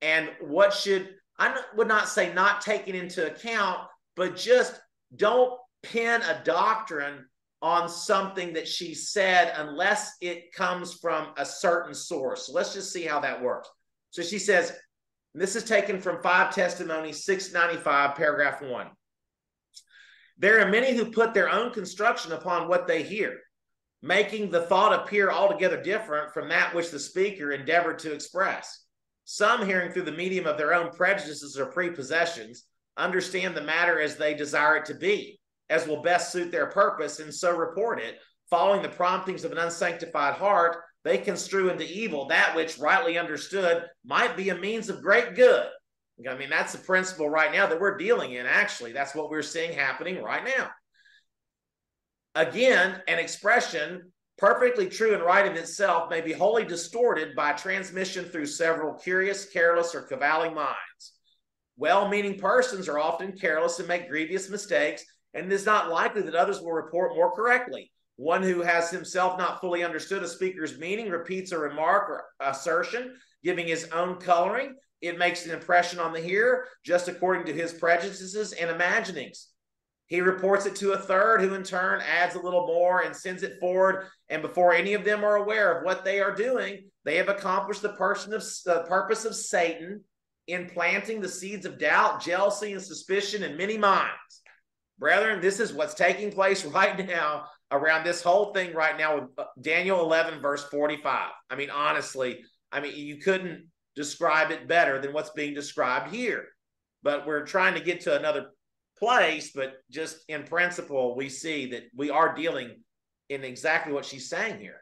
and what should, I would not say not taken into account, but just don't pin a doctrine on something that she said unless it comes from a certain source. So let's just see how that works. So she says, and this is taken from Five Testimonies, six ninety-five, paragraph one. There are many who put their own construction upon what they hear. making the thought appear altogether different from that which the speaker endeavored to express. Some, hearing through the medium of their own prejudices or prepossessions, understand the matter as they desire it to be, as will best suit their purpose, and so report it. Following the promptings of an unsanctified heart, they construe into evil that which, rightly understood, might be a means of great good. I mean, that's the principle right now that we're dealing in, actually. That's what we're seeing happening right now. Again, an expression perfectly true and right in itself may be wholly distorted by transmission through several curious, careless, or cavilling minds. Well-meaning persons are often careless and make grievous mistakes, and it is not likely that others will report more correctly. One who has himself not fully understood a speaker's meaning repeats a remark or assertion, giving his own coloring. It makes an impression on the hearer, just according to his prejudices and imaginings. He reports it to a third, who in turn adds a little more and sends it forward. And before any of them are aware of what they are doing, they have accomplished the, person of, the purpose of Satan in planting the seeds of doubt, jealousy, and suspicion in many minds. Brethren, this is what's taking place right now around this whole thing right now with Daniel eleven, verse forty-five. I mean, honestly, I mean, you couldn't describe it better than what's being described here. But we're trying to get to another place, but just in principle, we see that we are dealing in exactly what she's saying here.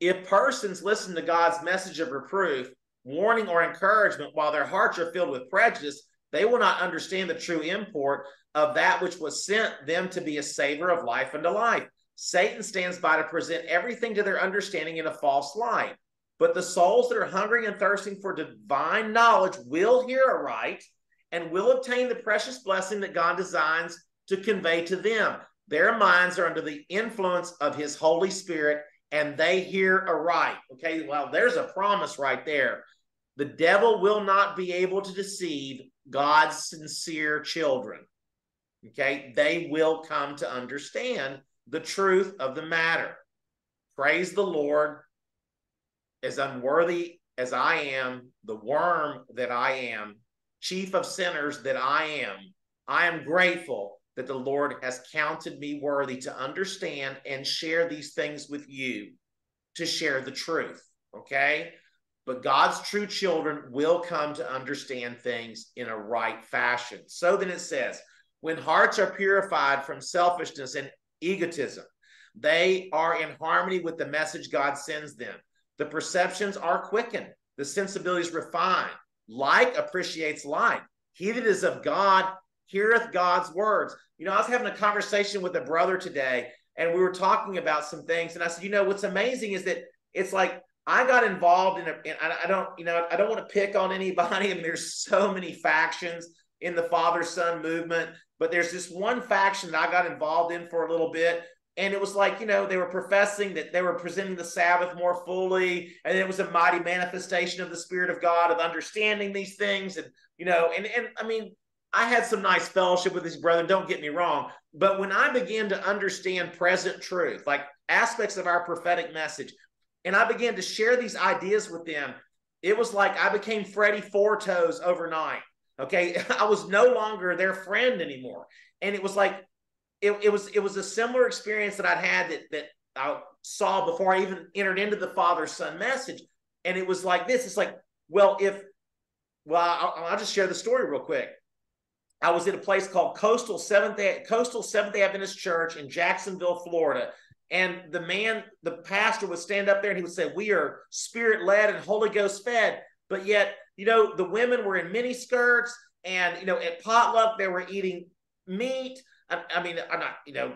If persons listen to God's message of reproof, warning, or encouragement while their hearts are filled with prejudice, they will not understand the true import of that which was sent them to be a savor of life unto life. Satan stands by to present everything to their understanding in a false light. But the souls that are hungering and thirsting for divine knowledge will hear aright and will obtain the precious blessing that God designs to convey to them. Their minds are under the influence of his Holy Spirit, and they hear aright. Okay, well, there's a promise right there. The devil will not be able to deceive God's sincere children. Okay, they will come to understand the truth of the matter. Praise the Lord. As unworthy as I am, the worm that I am, chief of sinners that I am, I am grateful that the Lord has counted me worthy to understand and share these things with you, to share the truth, okay? But God's true children will come to understand things in a right fashion. So then it says, when hearts are purified from selfishness and egotism, they are in harmony with the message God sends them. The perceptions are quickened. The sensibilities refined. Like appreciates like. He that is of God heareth God's words. You know, I was having a conversation with a brother today, and we were talking about some things. And I said, you know, what's amazing is that it's like I got involved in, a, and I don't, you know, I don't want to pick on anybody. I mean, there's so many factions in the Father-Son movement, but there's this one faction that I got involved in for a little bit. And it was like, you know, they were professing that they were presenting the Sabbath more fully. And it was a mighty manifestation of the Spirit of God, of understanding these things. And, you know, and, and I mean, I had some nice fellowship with this brother. Don't get me wrong. But when I began to understand present truth, like aspects of our prophetic message, and I began to share these ideas with them, it was like I became Freddie Four Toes overnight. Okay. I was no longer their friend anymore. And it was like, It, it was it was a similar experience that I'd had that, that I saw before I even entered into the Father-Son message. And it was like this. It's like, well, if, well, I'll, I'll just share the story real quick. I was at a place called Coastal Seventh-day Coastal Seventh-day Adventist Church in Jacksonville, Florida. And the man, the pastor would stand up there and he would say, we are Spirit-led and Holy Ghost-fed. But yet, you know, the women were in mini skirts and, you know, at potluck, they were eating meat. I, I mean, I'm not, you know,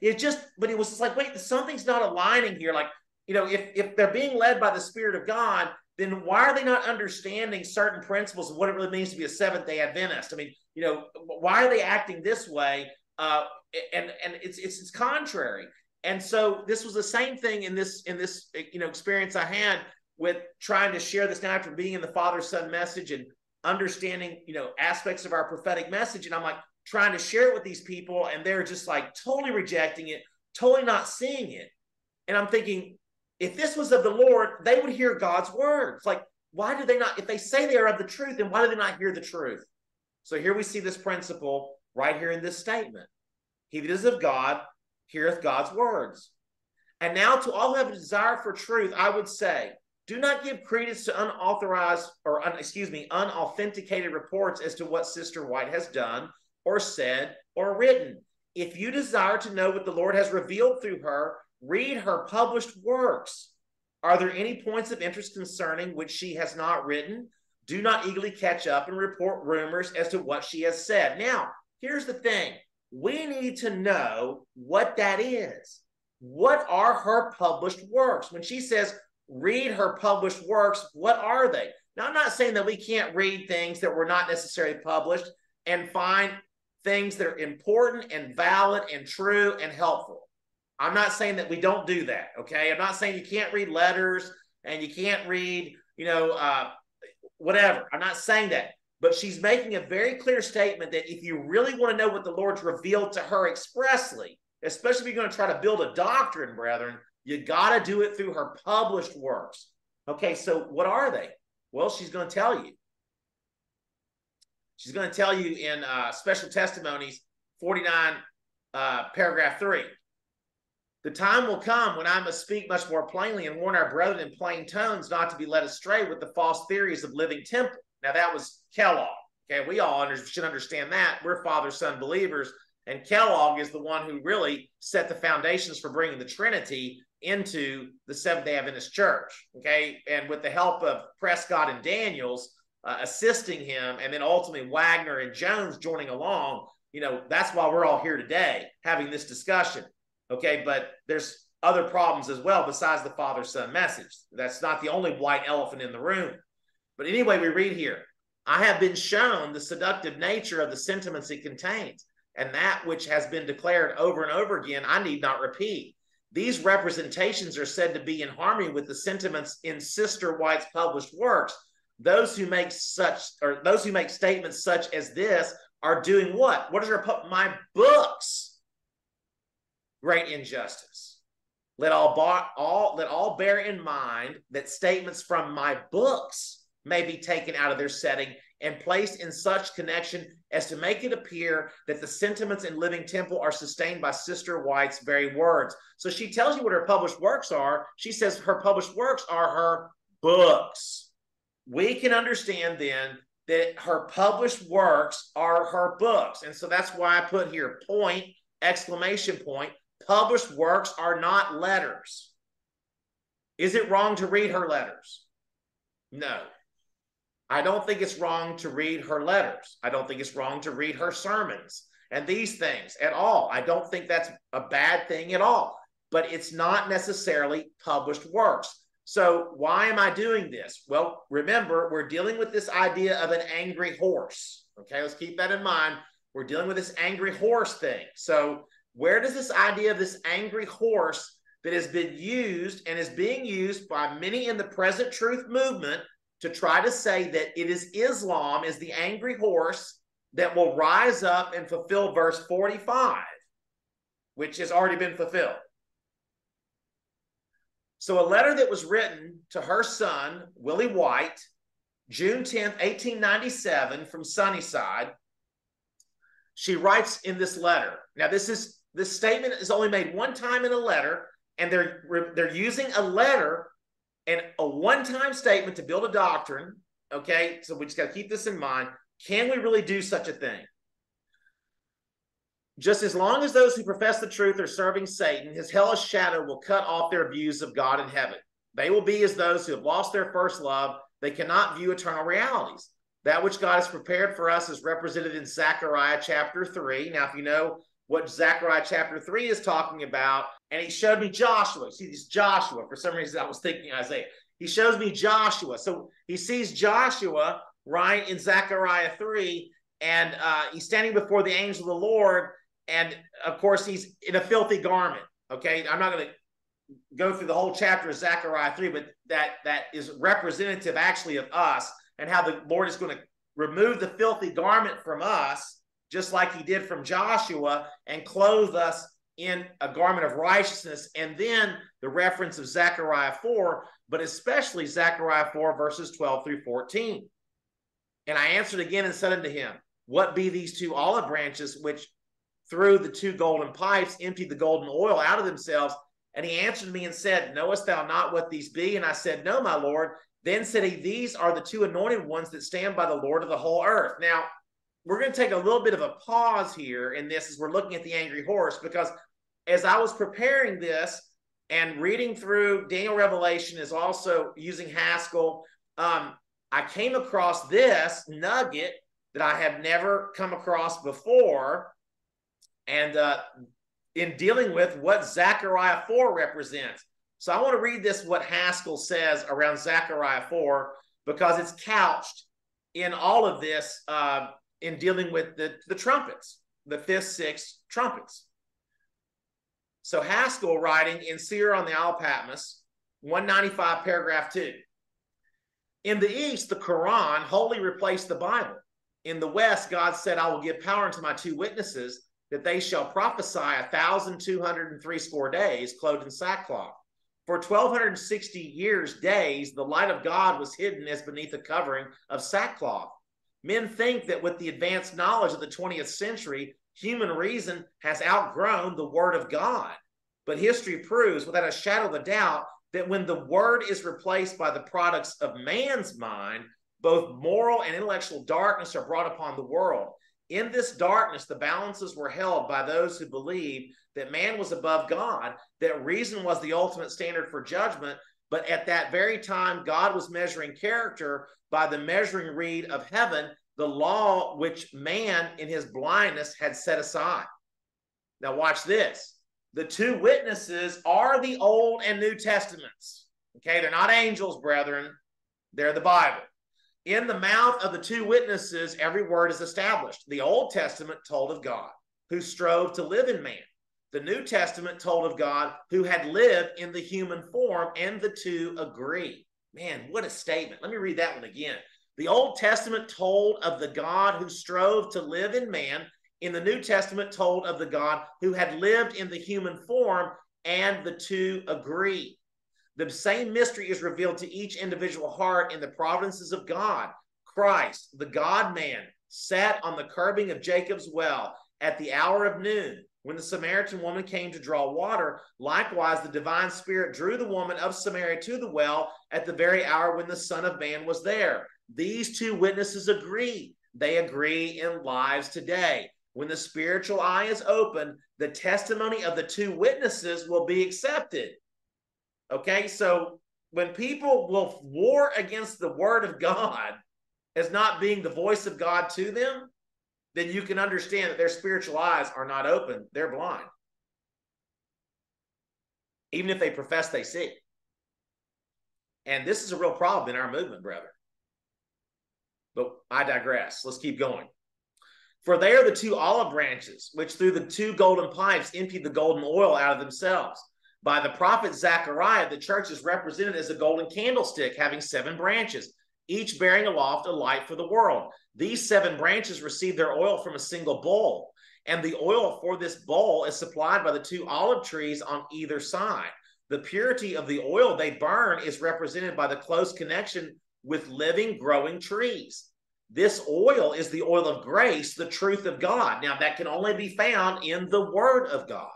it just, but it was just like, wait, something's not aligning here. Like, you know, if, if they're being led by the Spirit of God, then why are they not understanding certain principles of what it really means to be a Seventh-day Adventist? I mean, you know, why are they acting this way? Uh, and and it's, it's it's contrary. And so this was the same thing in this, in this, you know, experience I had with trying to share this now after being in the Father-Son message and understanding, you know, aspects of our prophetic message. And I'm like, trying to share it with these people, and they're just like totally rejecting it, totally not seeing it. And I'm thinking, if this was of the Lord, they would hear God's words. Like, why do they not? If they say they are of the truth, then why do they not hear the truth? So here we see this principle right here in this statement. He that is of God heareth God's words. And now to all who have a desire for truth, I would say, do not give credence to unauthorized or, un, excuse me, unauthenticated reports as to what Sister White has done or said or written. If you desire to know what the Lord has revealed through her, read her published works. Are there any points of interest concerning which she has not written? Do not eagerly catch up and report rumors as to what she has said. Now, here's the thing. We need to know what that is. What are her published works? When she says, read her published works, what are they? Now, I'm not saying that we can't read things that were not necessarily published and find things that are important and valid and true and helpful. I'm not saying that we don't do that, okay? I'm not saying you can't read letters and you can't read, you know, uh, whatever. I'm not saying that. But she's making a very clear statement that if you really want to know what the Lord's revealed to her expressly, especially if you're going to try to build a doctrine, brethren, you got to do it through her published works. Okay, so what are they? Well, she's going to tell you. She's going to tell you in uh, Special Testimonies forty-nine, uh, paragraph three. The time will come when I must speak much more plainly and warn our brethren in plain tones not to be led astray with the false theories of Living Temple. Now, that was Kellogg. Okay, we all under, should understand that. We're father-son believers, and Kellogg is the one who really set the foundations for bringing the Trinity into the Seventh-day Adventist church, okay? And with the help of Prescott and Daniels uh, assisting him, and then ultimately Wagner and Jones joining along, you know, that's why we're all here today having this discussion, okay? But there's other problems as well besides the father-son message. That's not the only white elephant in the room. But anyway, we read here, I have been shown the seductive nature of the sentiments it contains, and that which has been declared over and over again, I need not repeat. These representations are said to be in harmony with the sentiments in Sister White's published works. Those who make such, or those who make statements such as this are doing what? What is her, my books? Great injustice. Let all, bar, all, let all bear in mind that statements from my books may be taken out of their setting and placed in such connection as to make it appear that the sentiments in Living Temple are sustained by Sister White's very words. So she tells you what her published works are. She says her published works are her books. We can understand then that her published works are her books. And so that's why I put here point, exclamation point, published works are not letters. Is it wrong to read her letters? No. I don't think it's wrong to read her letters. I don't think it's wrong to read her sermons and these things at all. I don't think that's a bad thing at all, but it's not necessarily published works. So why am I doing this? Well, remember, we're dealing with this idea of an angry horse. Okay, let's keep that in mind. We're dealing with this angry horse thing. So where does this idea of this angry horse that has been used and is being used by many in the present truth movement to try to say that it is Islam is the angry horse that will rise up and fulfill verse forty-five, which has already been fulfilled. So a letter that was written to her son, Willie White, June tenth, eighteen ninety-seven, from Sunnyside, she writes in this letter. Now, this is this statement is only made one time in a letter, and they're, they're using a letter and a one-time statement to build a doctrine, okay? So we just got to keep this in mind. Can we really do such a thing? Just as long as those who profess the truth are serving Satan, his hellish shadow will cut off their views of God in heaven. They will be as those who have lost their first love. They cannot view eternal realities. That which God has prepared for us is represented in Zechariah chapter three. Now, if you know what Zechariah chapter three is talking about, and he showed me Joshua. See, this Joshua. For some reason, I was thinking Isaiah. He shows me Joshua. So he sees Joshua, right, in Zechariah three, and uh, he's standing before the angel of the Lord, and, of course, he's in a filthy garment, okay? I'm not going to go through the whole chapter of Zechariah three, but that, that is representative, actually, of us and how the Lord is going to remove the filthy garment from us, just like he did from Joshua, and clothe us in a garment of righteousness, and then the reference of Zechariah four, but especially Zechariah four, verses twelve through fourteen. And I answered again and said unto him, what be these two olive branches which threw the two golden pipes, emptied the golden oil out of themselves. And he answered me and said, knowest thou not what these be? And I said, no, my Lord. Then said he, these are the two anointed ones that stand by the Lord of the whole earth. Now, we're going to take a little bit of a pause here in this as we're looking at the angry horse, because as I was preparing this and reading through Daniel Revelation, is also using Haskell, um, I came across this nugget that I have never come across before. And uh, in dealing with what Zechariah four represents. So I want to read this, what Haskell says around Zechariah four, because it's couched in all of this uh, in dealing with the, the trumpets, the fifth, sixth trumpets. So Haskell, writing in Seer on the Isle of Patmos, one ninety-five, paragraph two. In the East, the Quran wholly replaced the Bible. In the West, God said, I will give power unto my two witnesses, that they shall prophesy a thousand two hundred and threescore days, clothed in sackcloth. For twelve hundred and sixty years days, the light of God was hidden as beneath a covering of sackcloth. Men think that with the advanced knowledge of the twentieth century, human reason has outgrown the word of God. But history proves, without a shadow of a doubt, that when the word is replaced by the products of man's mind, both moral and intellectual darkness are brought upon the world. In this darkness, the balances were held by those who believed that man was above God, that reason was the ultimate standard for judgment, but at that very time, God was measuring character by the measuring reed of heaven, the law which man in his blindness had set aside. Now watch this. The two witnesses are the Old and New Testaments. Okay, they're not angels, brethren. They're the Bible. In the mouth of the two witnesses, every word is established. The Old Testament told of God, who strove to live in man. The New Testament told of God, who had lived in the human form, and the two agree. Man, what a statement. Let me read that one again. The Old Testament told of the God who strove to live in man. In the New Testament told of the God who had lived in the human form, and the two agree. The same mystery is revealed to each individual heart in the providences of God. Christ, the God-man, sat on the curbing of Jacob's well at the hour of noon when the Samaritan woman came to draw water. Likewise, the divine spirit drew the woman of Samaria to the well at the very hour when the Son of Man was there. These two witnesses agree. They agree in lives today. When the spiritual eye is opened, the testimony of the two witnesses will be accepted. Okay, so when people will war against the word of God as not being the voice of God to them, then you can understand that their spiritual eyes are not open. They're blind. Even if they profess they see. And this is a real problem in our movement, brother. But I digress. Let's keep going. For they are the two olive branches, which through the two golden pipes emptied the golden oil out of themselves. By the prophet Zechariah, the church is represented as a golden candlestick having seven branches, each bearing aloft a light for the world. These seven branches receive their oil from a single bowl, and the oil for this bowl is supplied by the two olive trees on either side. The purity of the oil they burn is represented by the close connection with living, growing trees. This oil is the oil of grace, the truth of God. Now, that can only be found in the Word of God.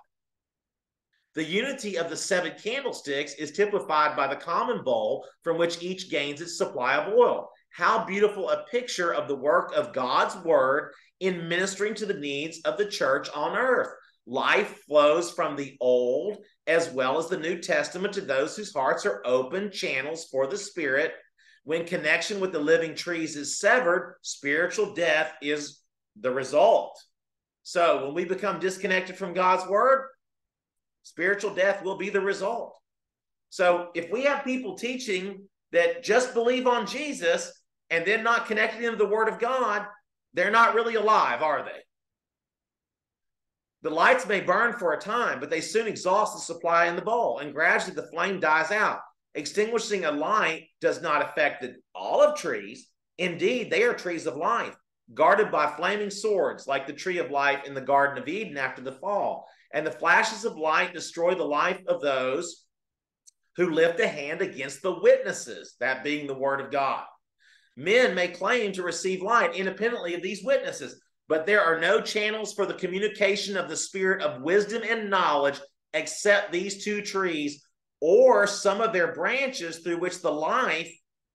The unity of the seven candlesticks is typified by the common bowl from which each gains its supply of oil. How beautiful a picture of the work of God's word in ministering to the needs of the church on earth. Life flows from the Old as well as the New Testament to those whose hearts are open channels for the Spirit. When connection with the living trees is severed, spiritual death is the result. So when we become disconnected from God's word, spiritual death will be the result. So if we have people teaching that just believe on Jesus and then not connecting them to the Word of God, they're not really alive, are they? The lights may burn for a time, but they soon exhaust the supply in the bowl, and gradually the flame dies out. Extinguishing a light does not affect the olive trees. Indeed, they are trees of life, guarded by flaming swords, like the tree of life in the Garden of Eden after the fall. And the flashes of light destroy the life of those who lift a hand against the witnesses, that being the word of God. Men may claim to receive light independently of these witnesses, But there are no channels for the communication of the spirit of wisdom and knowledge except these two trees or some of their branches through which the life,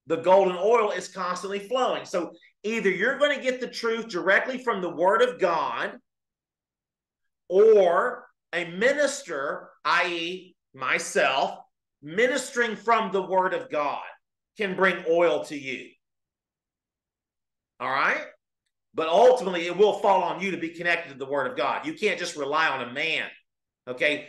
the golden oil, is constantly flowing. So either you're going to get the truth directly from the Word of God, or a minister, that is myself, ministering from the Word of God can bring oil to you. All right? But ultimately, it will fall on you to be connected to the Word of God. You can't just rely on a man, okay?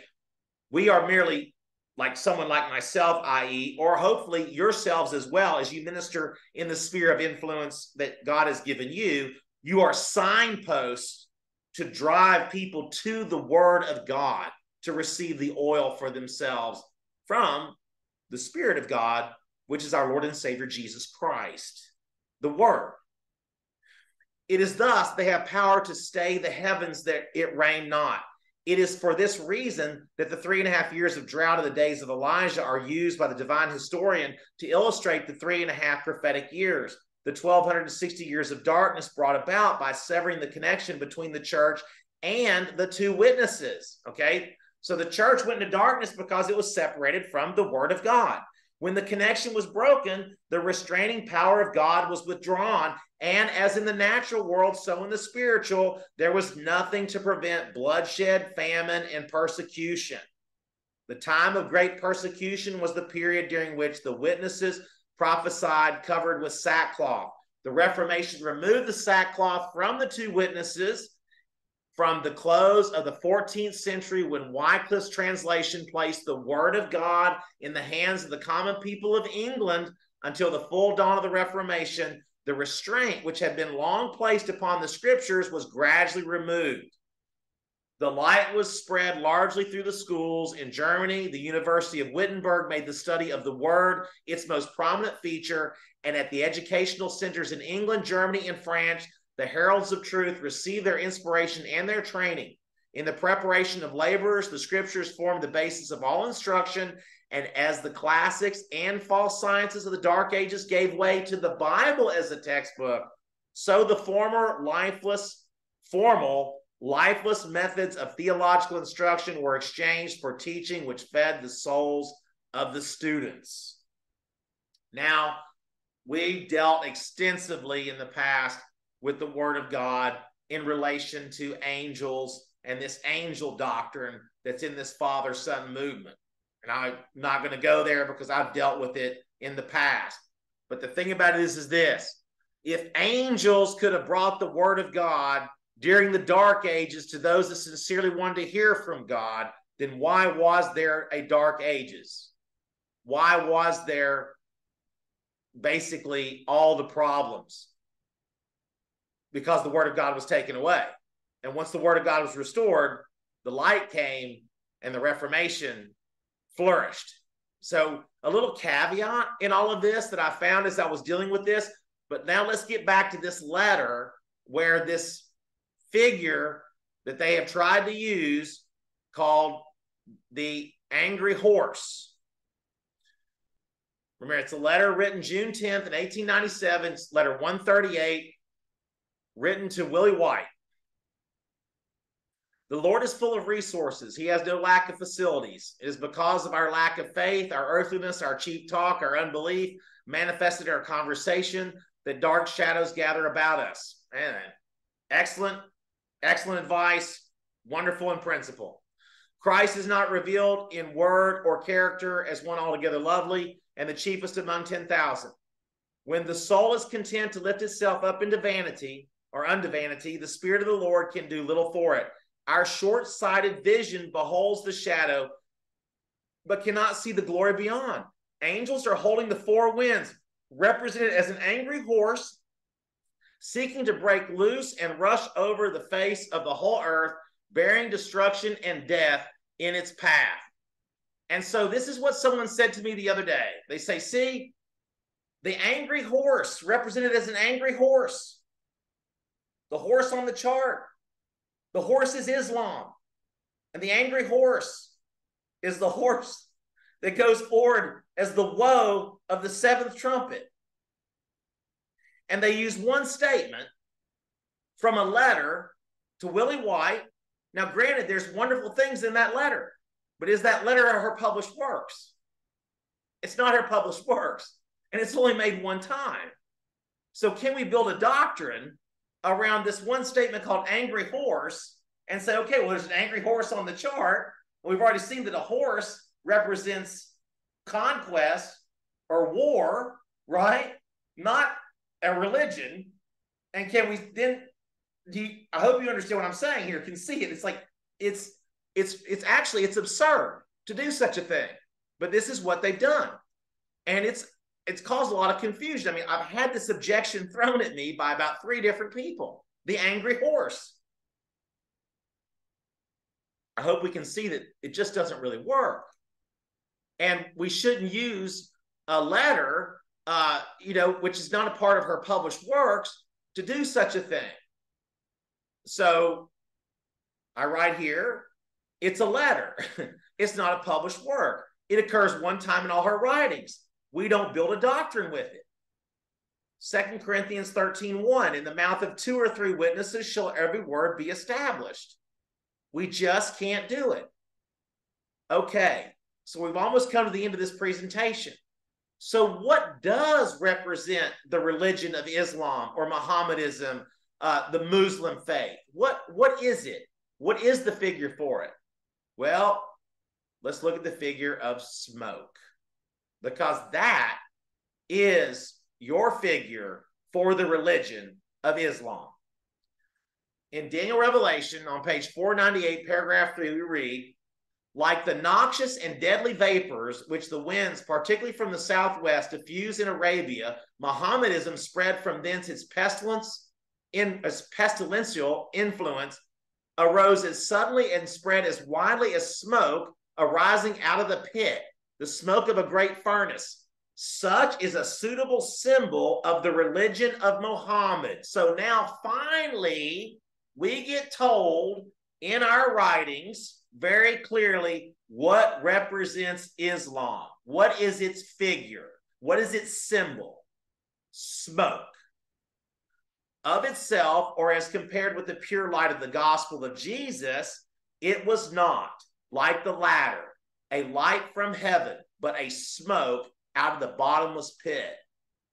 We are merely like someone like myself, that is, or hopefully yourselves as well, as you minister in the sphere of influence that God has given you. You are signposts to drive people to the Word of God to receive the oil for themselves from the Spirit of God, which is our Lord and Savior Jesus Christ, the Word. It is thus they have power to stay the heavens that it rain not. It is for this reason that the three and a half years of drought of the days of Elijah are used by the divine historian to illustrate the three and a half prophetic years, the twelve sixty years of darkness brought about by severing the connection between the church and the two witnesses, okay? So the church went into darkness because it was separated from the Word of God. When the connection was broken, the restraining power of God was withdrawn, and as in the natural world, so in the spiritual, there was nothing to prevent bloodshed, famine, and persecution. The time of great persecution was the period during which the witnesses prophesied covered with sackcloth. The Reformation removed the sackcloth from the two witnesses from the close of the fourteenth century, when Wycliffe's translation placed the Word of God in the hands of the common people of England, until the full dawn of the Reformation, the restraint which had been long placed upon the Scriptures was gradually removed. The light was spread largely through the schools. In Germany, the University of Wittenberg made the study of the Word its most prominent feature, and at the educational centers in England, Germany, and France, the heralds of truth receive their inspiration and their training. In the preparation of laborers, the Scriptures form the basis of all instruction, and as the classics and false sciences of the Dark Ages gave way to the Bible as a textbook, so the former lifeless, formal, lifeless methods of theological instruction were exchanged for teaching which fed the souls of the students. Now, we've dealt extensively in the past with the Word of God in relation to angels and this angel doctrine that's in this Father-Son movement. And I'm not going to go there because I've dealt with it in the past. But the thing about it is, is this. If angels could have brought the Word of God during the Dark Ages to those that sincerely wanted to hear from God, then why was there a Dark Ages? Why was there basically all the problems? Because the Word of God was taken away. And once the Word of God was restored, the light came and the Reformation flourished. So a little caveat in all of this that I found as I was dealing with this. But now let's get back to this letter where this figure that they have tried to use called the angry horse. Remember, it's a letter written June tenth in eighteen ninety-seven, it's letter one thirty-eight. Written to Willie White. The Lord is full of resources. He has no lack of facilities. It is because of our lack of faith, our earthliness, our cheap talk, our unbelief, manifested in our conversation, that dark shadows gather about us. Man, excellent, excellent advice, wonderful in principle. Christ is not revealed in word or character as one altogether lovely and the chiefest among ten thousand. When the soul is content to lift itself up into vanity, or unto vanity, the Spirit of the Lord can do little for it. Our short-sighted vision beholds the shadow, but cannot see the glory beyond. Angels are holding the four winds, represented as an angry horse, seeking to break loose and rush over the face of the whole earth, bearing destruction and death in its path. And so this is what someone said to me the other day. They say, see, the angry horse, represented as an angry horse, the horse on the chart. The horse is Islam. And the angry horse is the horse that goes forward as the woe of the seventh trumpet. And they use one statement from a letter to Willie White. Now, granted, there's wonderful things in that letter, but is that letter her published works? It's not her published works, and it's only made one time. So can we build a doctrine around this one statement called angry horse and say, okay, well, there's an angry horse on the chart. We've already seen that a horse represents conquest or war, right? Not a religion. And can we then, do you, I hope you understand what I'm saying here, can see it. It's like, it's, it's, it's actually, it's absurd to do such a thing, but this is what they've done. And it's, it's caused a lot of confusion. I mean, I've had this objection thrown at me by about three different people, the angry horse. I hope we can see that it just doesn't really work. And we shouldn't use a letter, uh, you know, which is not a part of her published works, to do such a thing. So I write here, it's a letter. It's not a published work. It occurs one time in all her writings. We don't build a doctrine with it. Second Corinthians thirteen one, in the mouth of two or three witnesses shall every word be established. We just can't do it. Okay, so we've almost come to the end of this presentation. So what does represent the religion of Islam or Muhammadism, uh, the Muslim faith? What, what is it? What is the figure for it? Well, let's look at the figure of smoke, because that is your figure for the religion of Islam. In Daniel Revelation, on page four ninety-eight, paragraph three, we read, like the noxious and deadly vapors which the winds, particularly from the southwest, diffuse in Arabia, Muhammadism spread from thence its pestilence, in, its pestilential influence arose as suddenly and spread as widely as smoke arising out of the pit, the smoke of a great furnace. Such is a suitable symbol of the religion of Muhammad. So now finally, we get told in our writings very clearly what represents Islam. What is its figure? What is its symbol? Smoke. Of itself, or as compared with the pure light of the gospel of Jesus, it was not, like the latter, a light from heaven, but a smoke out of the bottomless pit.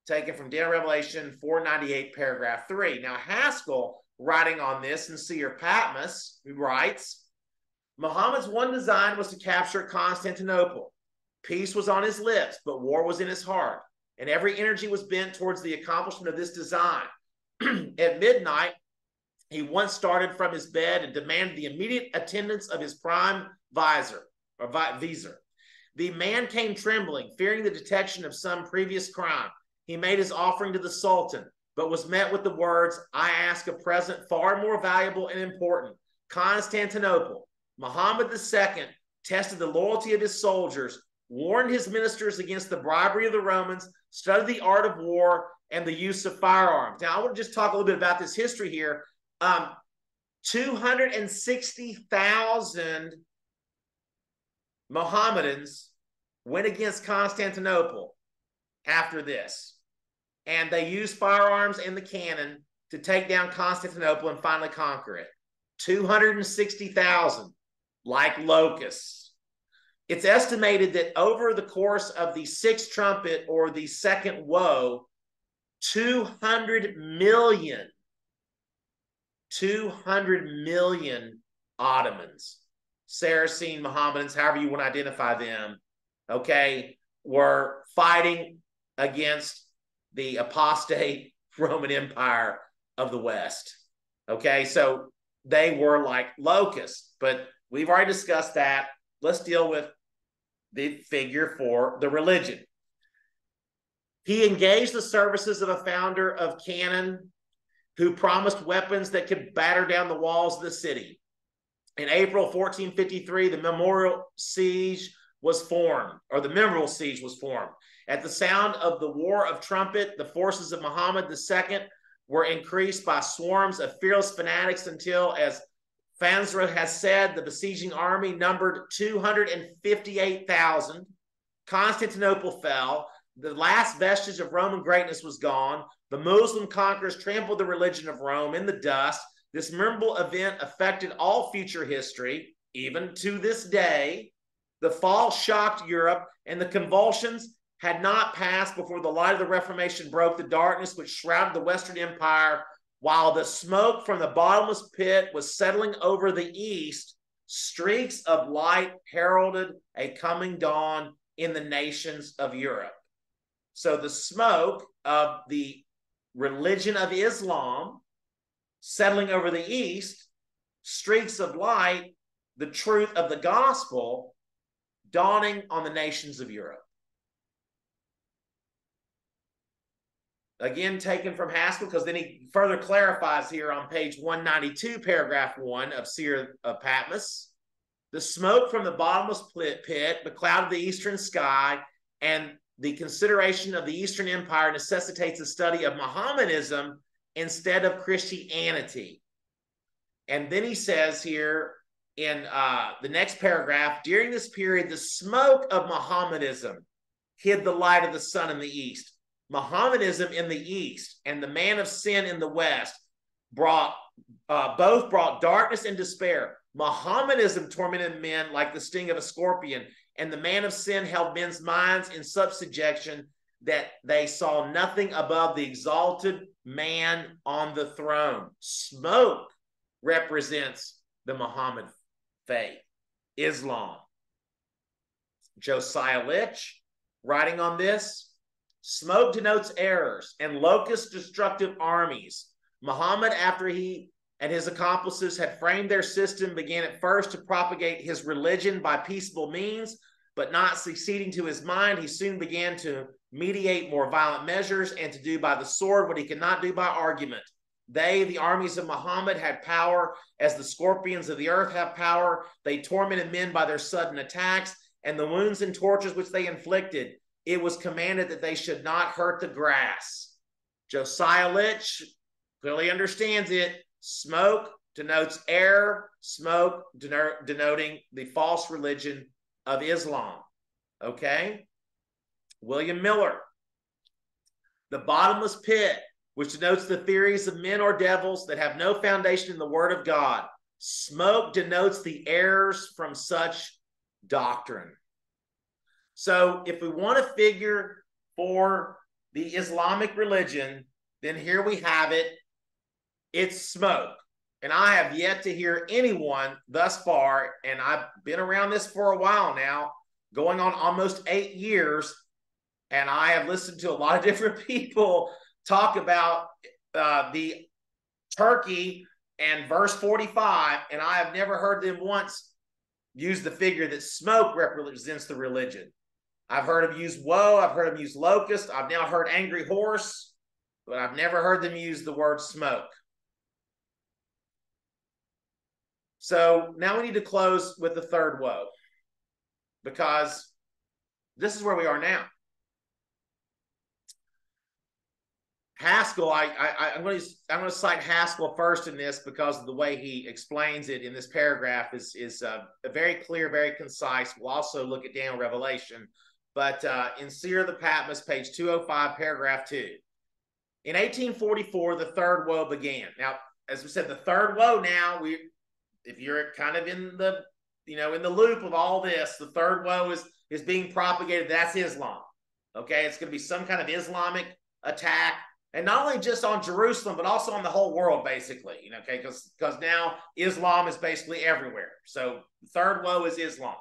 Taken from Daniel Revelation four ninety-eight, paragraph three. Now, Haskell, writing on this in Seer from the Isle of Patmos, who writes, Muhammad's one design was to capture Constantinople. Peace was on his lips, but war was in his heart, and every energy was bent towards the accomplishment of this design. At midnight, he once started from his bed and demanded the immediate attendance of his prime vizier, or vizier. The man came trembling, fearing the detection of some previous crime. He made his offering to the Sultan, but was met with the words, I ask a present far more valuable and important. Constantinople. Muhammad the Second tested the loyalty of his soldiers, warned his ministers against the bribery of the Romans, studied the art of war and the use of firearms. Now, I want to just talk a little bit about this history here. Um, two hundred sixty thousand Muhammadans went against Constantinople after this, and they used firearms and the cannon to take down Constantinople and finally conquer it. two hundred sixty thousand, like locusts. It's estimated that over the course of the sixth trumpet, or the second woe, two hundred million, two hundred million Ottomans, Saracen, Mohammedans, however you want to identify them, okay, were fighting against the apostate Roman Empire of the West. Okay, so they were like locusts, but we've already discussed that. Let's deal with the figure for the religion. He engaged the services of a founder of Canaan who promised weapons that could batter down the walls of the city. In April fourteen fifty-three, the memorial siege was formed, or the memorial siege was formed. At the sound of the war of trumpet, the forces of Muhammad the Second were increased by swarms of fearless fanatics until, as Fanzra has said, the besieging army numbered two hundred fifty-eight thousand. Constantinople fell. The last vestige of Roman greatness was gone. The Muslim conquerors trampled the religion of Rome in the dust. This memorable event affected all future history, even to this day. The fall shocked Europe, and the convulsions had not passed before the light of the Reformation broke the darkness which shrouded the Western Empire, while the smoke from the bottomless pit was settling over the East. Streaks of light heralded a coming dawn in the nations of Europe. So the smoke of the religion of Islam settling over the East, streaks of light, the truth of the gospel dawning on the nations of Europe. Again, taken from Haskell, because then he further clarifies here on page one ninety-two, paragraph one of Seer of Patmos. The smoke from the bottomless pit beclouded the eastern sky, and the consideration of the Eastern Empire necessitates a study of Muhammadism instead of Christianity. And then he says here in uh, the next paragraph, during this period, the smoke of Muhammadism hid the light of the sun in the East. Muhammadism in the East and the man of sin in the West brought uh, both brought darkness and despair. Muhammadism tormented men like the sting of a scorpion, and the man of sin held men's minds in such subjection that they saw nothing above the exalted man on the throne. Smoke represents the Muhammad faith, Islam. Josiah Litch, writing on this, smoke denotes errors and locust destructive armies. Muhammad, after he and his accomplices had framed their system, began at first to propagate his religion by peaceable means, but not succeeding to his mind, he soon began to mediate more violent measures and to do by the sword what he could not do by argument. They, the armies of Muhammad, had power as the scorpions of the earth have power. They tormented men by their sudden attacks and the wounds and tortures which they inflicted. It was commanded that they should not hurt the grass. Josiah Litch clearly understands it. Smoke denotes error, smoke denot denoting the false religion of Islam. Okay? William Miller. The bottomless pit, which denotes the theories of men or devils that have no foundation in the Word of God. Smoke denotes the errors from such doctrine. So if we want a figure for the Islamic religion, then here we have it. It's smoke. And I have yet to hear anyone thus far, and I've been around this for a while now, going on almost eight years, and I have listened to a lot of different people talk about uh, the Turkey and verse forty-five, and I have never heard them once use the figure that smoke represents the religion. I've heard them use woe. I've heard them use locust. I've now heard angry horse, but I've never heard them use the word smoke. So now we need to close with the third woe, because this is where we are now. Haskell, I, I, I'm going to I'm going to cite Haskell first in this because of the way he explains it in this paragraph is is uh, very clear, very concise. We'll also look at Daniel Revelation, but uh, in Seer of the Patmos, page two oh five, paragraph two. In eighteen forty-four, the third woe began. Now, as we said, the third woe. Now, we, if you're kind of in the you know in the loop of all this, the third woe is is being propagated. That's Islam. Okay, it's going to be some kind of Islamic attack. And not only just on Jerusalem, but also on the whole world, basically, you know, okay, because because now Islam is basically everywhere. So third woe is Islam.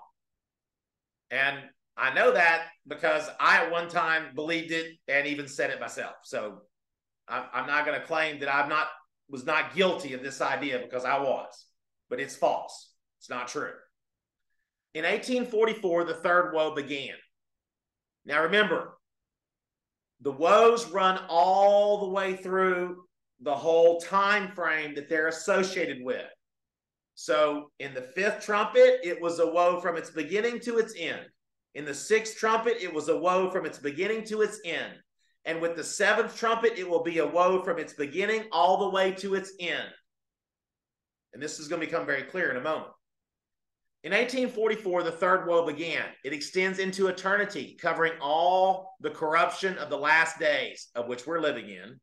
And I know that because I at one time believed it and even said it myself. So I'm, I'm not going to claim that I'm not was not guilty of this idea, because I was, but it's false. It's not true. In eighteen forty-four, the third woe began. Now, remember, the woes run all the way through the whole time frame that they're associated with. So in the fifth trumpet, it was a woe from its beginning to its end. In the sixth trumpet, it was a woe from its beginning to its end. And with the seventh trumpet, it will be a woe from its beginning all the way to its end. And this is going to become very clear in a moment. In eighteen forty-four, the third woe began. It extends into eternity, covering all the corruption of the last days, of which we're living in.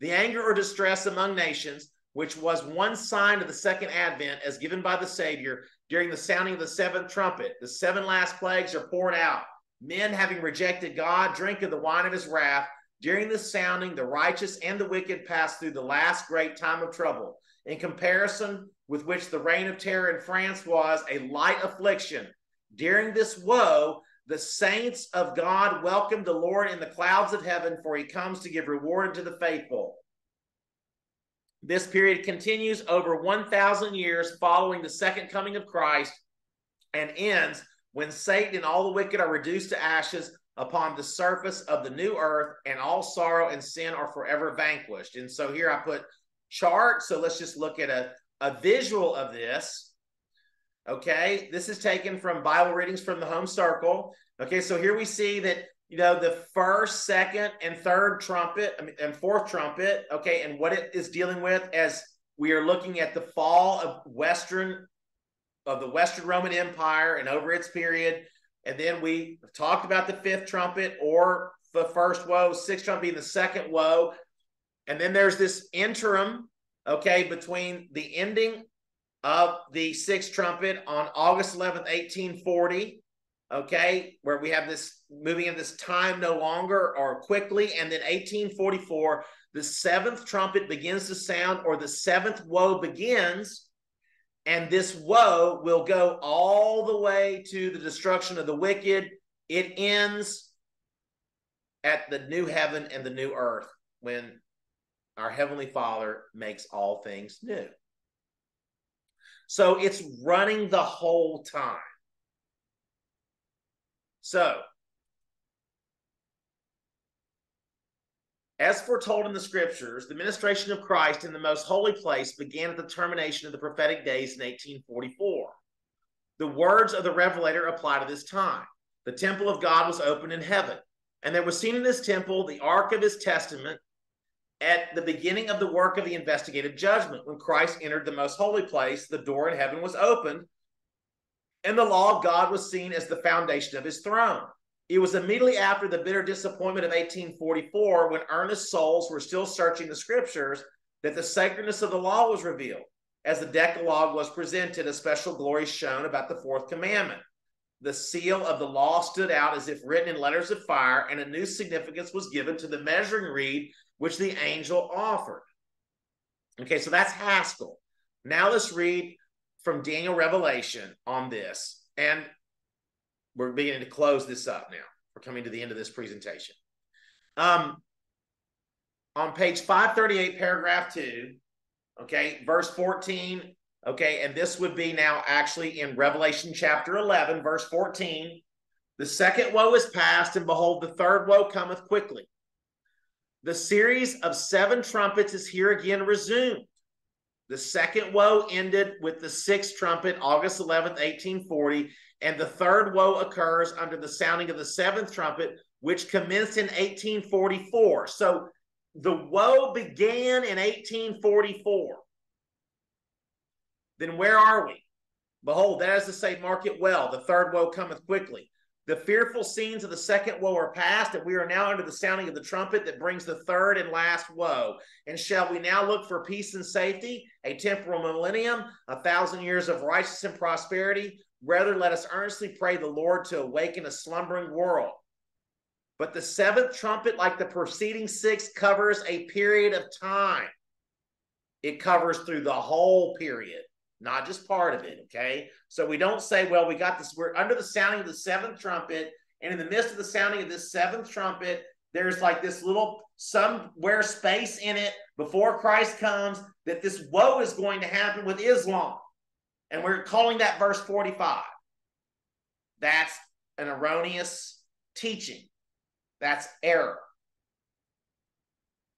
The anger or distress among nations, which was one sign of the second advent as given by the Savior during the sounding of the seventh trumpet. The seven last plagues are poured out. Men, having rejected God, drink of the wine of his wrath. During this sounding, the righteous and the wicked pass through the last great time of trouble, in comparison with which the reign of terror in France was a light affliction. During this woe, the saints of God welcome the Lord in the clouds of heaven, for he comes to give reward unto the faithful. This period continues over one thousand years following the second coming of Christ and ends when Satan and all the wicked are reduced to ashes upon the surface of the new earth, and all sorrow and sin are forever vanquished. And so here I put chart. So let's just look at a A visual of this. Okay, this is taken from Bible readings from the home circle. Okay, so here we see that, you know, the first, second, and third trumpet, I mean, and fourth trumpet, okay, and what it is dealing with as we are looking at the fall of Western, of the Western Roman Empire and over its period. And then we talked about the fifth trumpet or the first woe, sixth trumpet being the second woe. And then there's this interim, okay, between the ending of the sixth trumpet on August eleventh, eighteen forty, okay, where we have this moving in this time no longer or quickly, and then eighteen forty-four, the seventh trumpet begins to sound, or the seventh woe begins, and this woe will go all the way to the destruction of the wicked. It ends at the new heaven and the new earth when our Heavenly Father makes all things new. So it's running the whole time. So, as foretold in the Scriptures, the ministration of Christ in the Most Holy Place began at the termination of the prophetic days in eighteen forty-four. The words of the Revelator apply to this time. The temple of God was opened in heaven, and there was seen in this temple the ark of his testament, at the beginning of the work of the investigative judgment. When Christ entered the most holy place, the door in heaven was opened, and the law of God was seen as the foundation of his throne. It was immediately after the bitter disappointment of eighteen forty-four, when earnest souls were still searching the Scriptures, that the sacredness of the law was revealed. As the Decalogue was presented, a special glory shone about the fourth commandment. The seal of the law stood out as if written in letters of fire, and a new significance was given to the measuring reed which the angel offered. Okay, so that's Haskell. Now let's read from Daniel Revelation on this, and we're beginning to close this up now. We're coming to the end of this presentation. Um, on page five thirty-eight, paragraph two, okay, verse fourteen, okay, and this would be now actually in Revelation chapter eleven, verse fourteen. The second woe is past, and behold, the third woe cometh quickly. The series of seven trumpets is here again resumed. The second woe ended with the sixth trumpet, August eleventh, eighteen forty, and the third woe occurs under the sounding of the seventh trumpet, which commenced in eighteen forty-four. So the woe began in eighteen forty-four. Then where are we? Behold, that is to say, mark it well. The third woe cometh quickly. The fearful scenes of the second woe are past, and we are now under the sounding of the trumpet that brings the third and last woe. And shall we now look for peace and safety, a temporal millennium, a thousand years of righteousness and prosperity? Rather, let us earnestly pray the Lord to awaken a slumbering world. But the seventh trumpet, like the preceding six, covers a period of time. It covers through the whole period, not just part of it, okay? So we don't say, well, we got this, we're under the sounding of the seventh trumpet, and in the midst of the sounding of this seventh trumpet, there's like this little somewhere space in it before Christ comes that this woe is going to happen with Islam. And we're calling that verse forty-five. That's an erroneous teaching. That's error.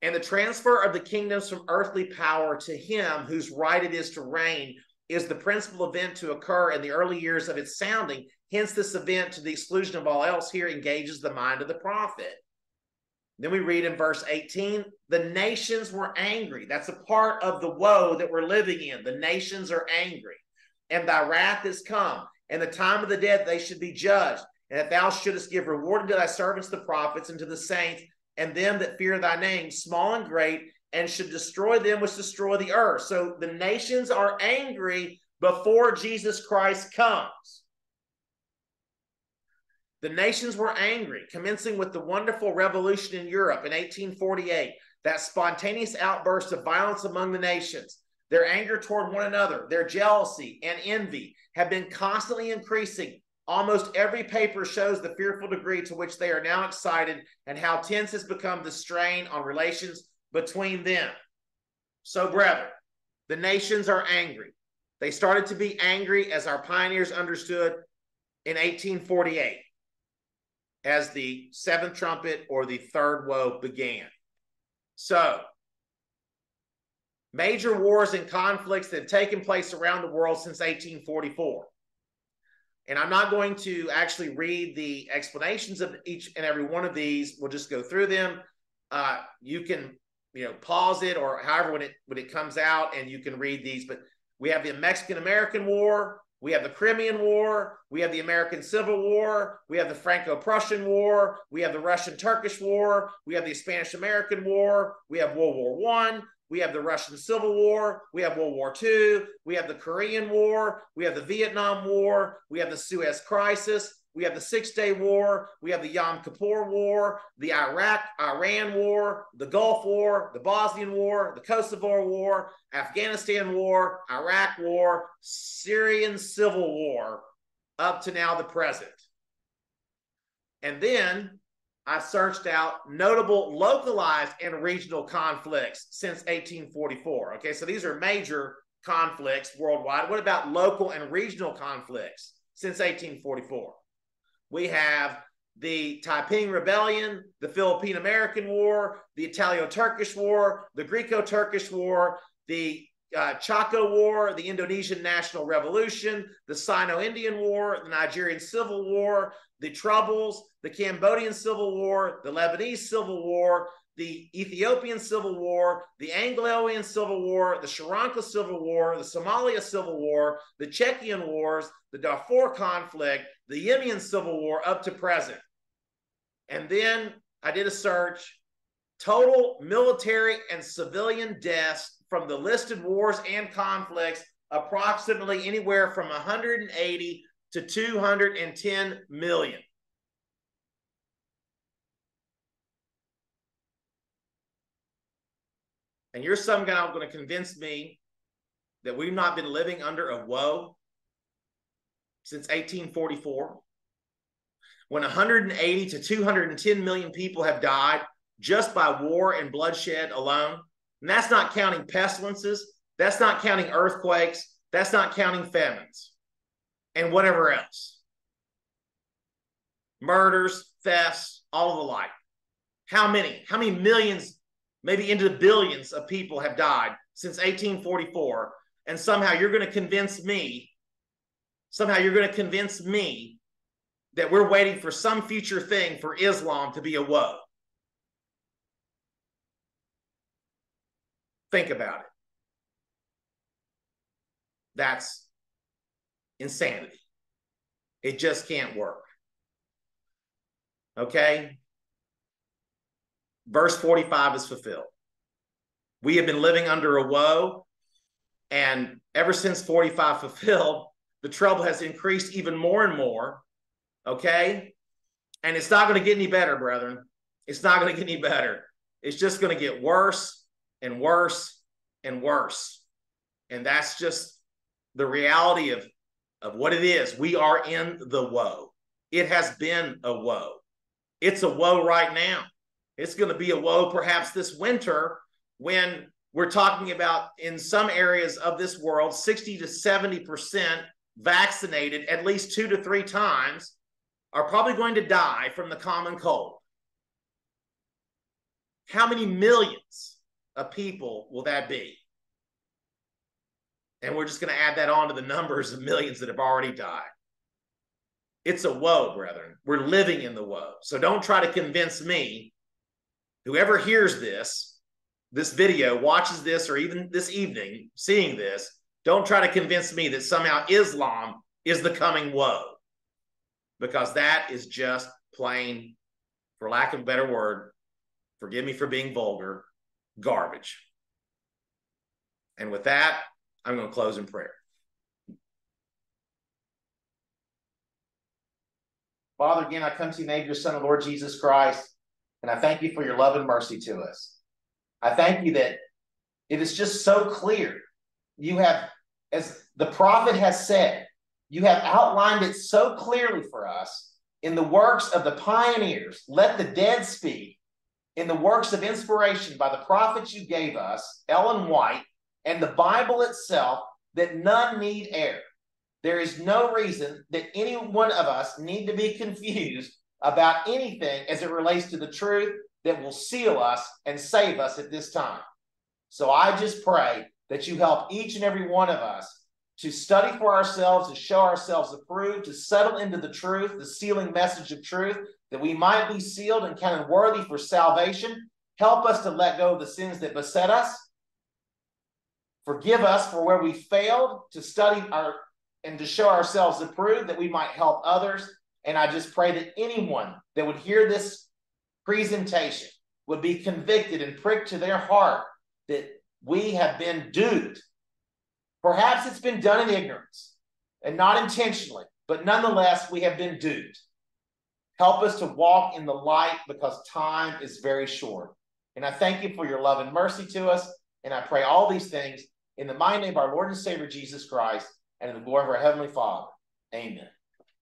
And the transfer of the kingdoms from earthly power to him whose right it is to reign is the principal event to occur in the early years of its sounding. Hence, this event, to the exclusion of all else here, engages the mind of the prophet. Then we read in verse eighteen, the nations were angry. That's a part of the woe that we're living in. The nations are angry, and thy wrath is come, and the time of the dead they should be judged, and that thou shouldest give reward unto thy servants the prophets, and to the saints, and them that fear thy name, small and great, and should destroy them which destroy the earth. So the nations are angry before Jesus Christ comes. The nations were angry, commencing with the wonderful revolution in Europe in eighteen forty-eight, that spontaneous outburst of violence among the nations. Their anger toward one another, their jealousy and envy have been constantly increasing. Almost every paper shows the fearful degree to which they are now excited and how tense has become the strain on relations between them. So, brethren, the nations are angry. They started to be angry, as our pioneers understood, in eighteen forty-eight, as the seventh trumpet or the third woe began. So, major wars and conflicts that have taken place around the world since eighteen forty-four. And I'm not going to actually read the explanations of each and every one of these. We'll just go through them. Uh, you can, you know, pause it, or however when it when it comes out, and you can read these. But we have the Mexican-American War. We have the Crimean War. We have the American Civil War. We have the Franco-Prussian War. We have the Russian-Turkish War. We have the Spanish-American War. We have World War One. We have the Russian Civil War. We have World War Two. We have the Korean War. We have the Vietnam War. We have the Suez Crisis. We have the Six-Day War. We have the Yom Kippur War, the Iraq-Iran War, the Gulf War, the Bosnian War, the Kosovo War, Afghanistan War, Iraq War, Syrian Civil War, up to now the present. And then I searched out notable localized and regional conflicts since eighteen forty-four. Okay, so these are major conflicts worldwide. What about local and regional conflicts since eighteen forty-four? We have the Taiping Rebellion, the Philippine-American War, the Italo-Turkish War, the Greco-Turkish War, the uh, Chaco War, the Indonesian National Revolution, the Sino-Indian War, the Nigerian Civil War, the Troubles, the Cambodian Civil War, the Lebanese Civil War, the Ethiopian Civil War, the Anglo-Indian Civil War, the Sri Lanka Civil War, the Somalia Civil War, the Chechen Wars, the Darfur conflict, the Yemen Civil War, up to present. And then I did a search, total military and civilian deaths from the listed wars and conflicts, approximately anywhere from one hundred eighty to two hundred ten million. And you're some guy going to convince me that we've not been living under a woe since eighteen forty-four, when one hundred eighty to two hundred ten million people have died just by war and bloodshed alone. And that's not counting pestilences. That's not counting earthquakes. That's not counting famines and whatever else. Murders, thefts, all of the like. How many? How many millions, maybe into the billions of people have died since eighteen forty-four, and somehow you're going to convince me, somehow you're going to convince me that we're waiting for some future thing for Islam to be a woe. Think about it. That's insanity. It just can't work. Okay? Verse forty-five is fulfilled. We have been living under a woe, and ever since forty-five fulfilled, the trouble has increased even more and more, okay? And it's not going to get any better, brethren. It's not going to get any better. It's just going to get worse and worse and worse. And that's just the reality of, of what it is. We are in the woe. It has been a woe. It's a woe right now. It's going to be a woe perhaps this winter, when we're talking about, in some areas of this world, sixty to seventy percent vaccinated at least two to three times are probably going to die from the common cold. How many millions of people will that be? And we're just going to add that on to the numbers of millions that have already died. It's a woe, brethren. We're living in the woe. So don't try to convince me. Whoever hears this, this video, watches this, or even this evening, seeing this, don't try to convince me that somehow Islam is the coming woe, because that is just plain, for lack of a better word, forgive me for being vulgar, garbage. And with that, I'm going to close in prayer. Father, again, I come to you in the name of your Son, the Lord Jesus Christ, and I thank you for your love and mercy to us. I thank you that it is just so clear. You have, as the prophet has said, you have outlined it so clearly for us in the works of the pioneers. Let the dead speak. In the works of inspiration by the prophets you gave us, Ellen White, and the Bible itself, that none need err. There is no reason that any one of us need to be confused about anything as it relates to the truth that will seal us and save us at this time. So I just pray that you help each and every one of us to study for ourselves, to show ourselves approved, to settle into the truth, the sealing message of truth, that we might be sealed and counted worthy for salvation. Help us to let go of the sins that beset us. Forgive us for where we failed to study our and to show ourselves approved, that we might help others. And I just pray that anyone that would hear this presentation would be convicted and pricked to their heart that we have been duped. Perhaps it's been done in ignorance and not intentionally, but nonetheless, we have been duped. Help us to walk in the light, because time is very short. And I thank you for your love and mercy to us. And I pray all these things in the mighty name of our Lord and Savior, Jesus Christ, and in the glory of our Heavenly Father. Amen.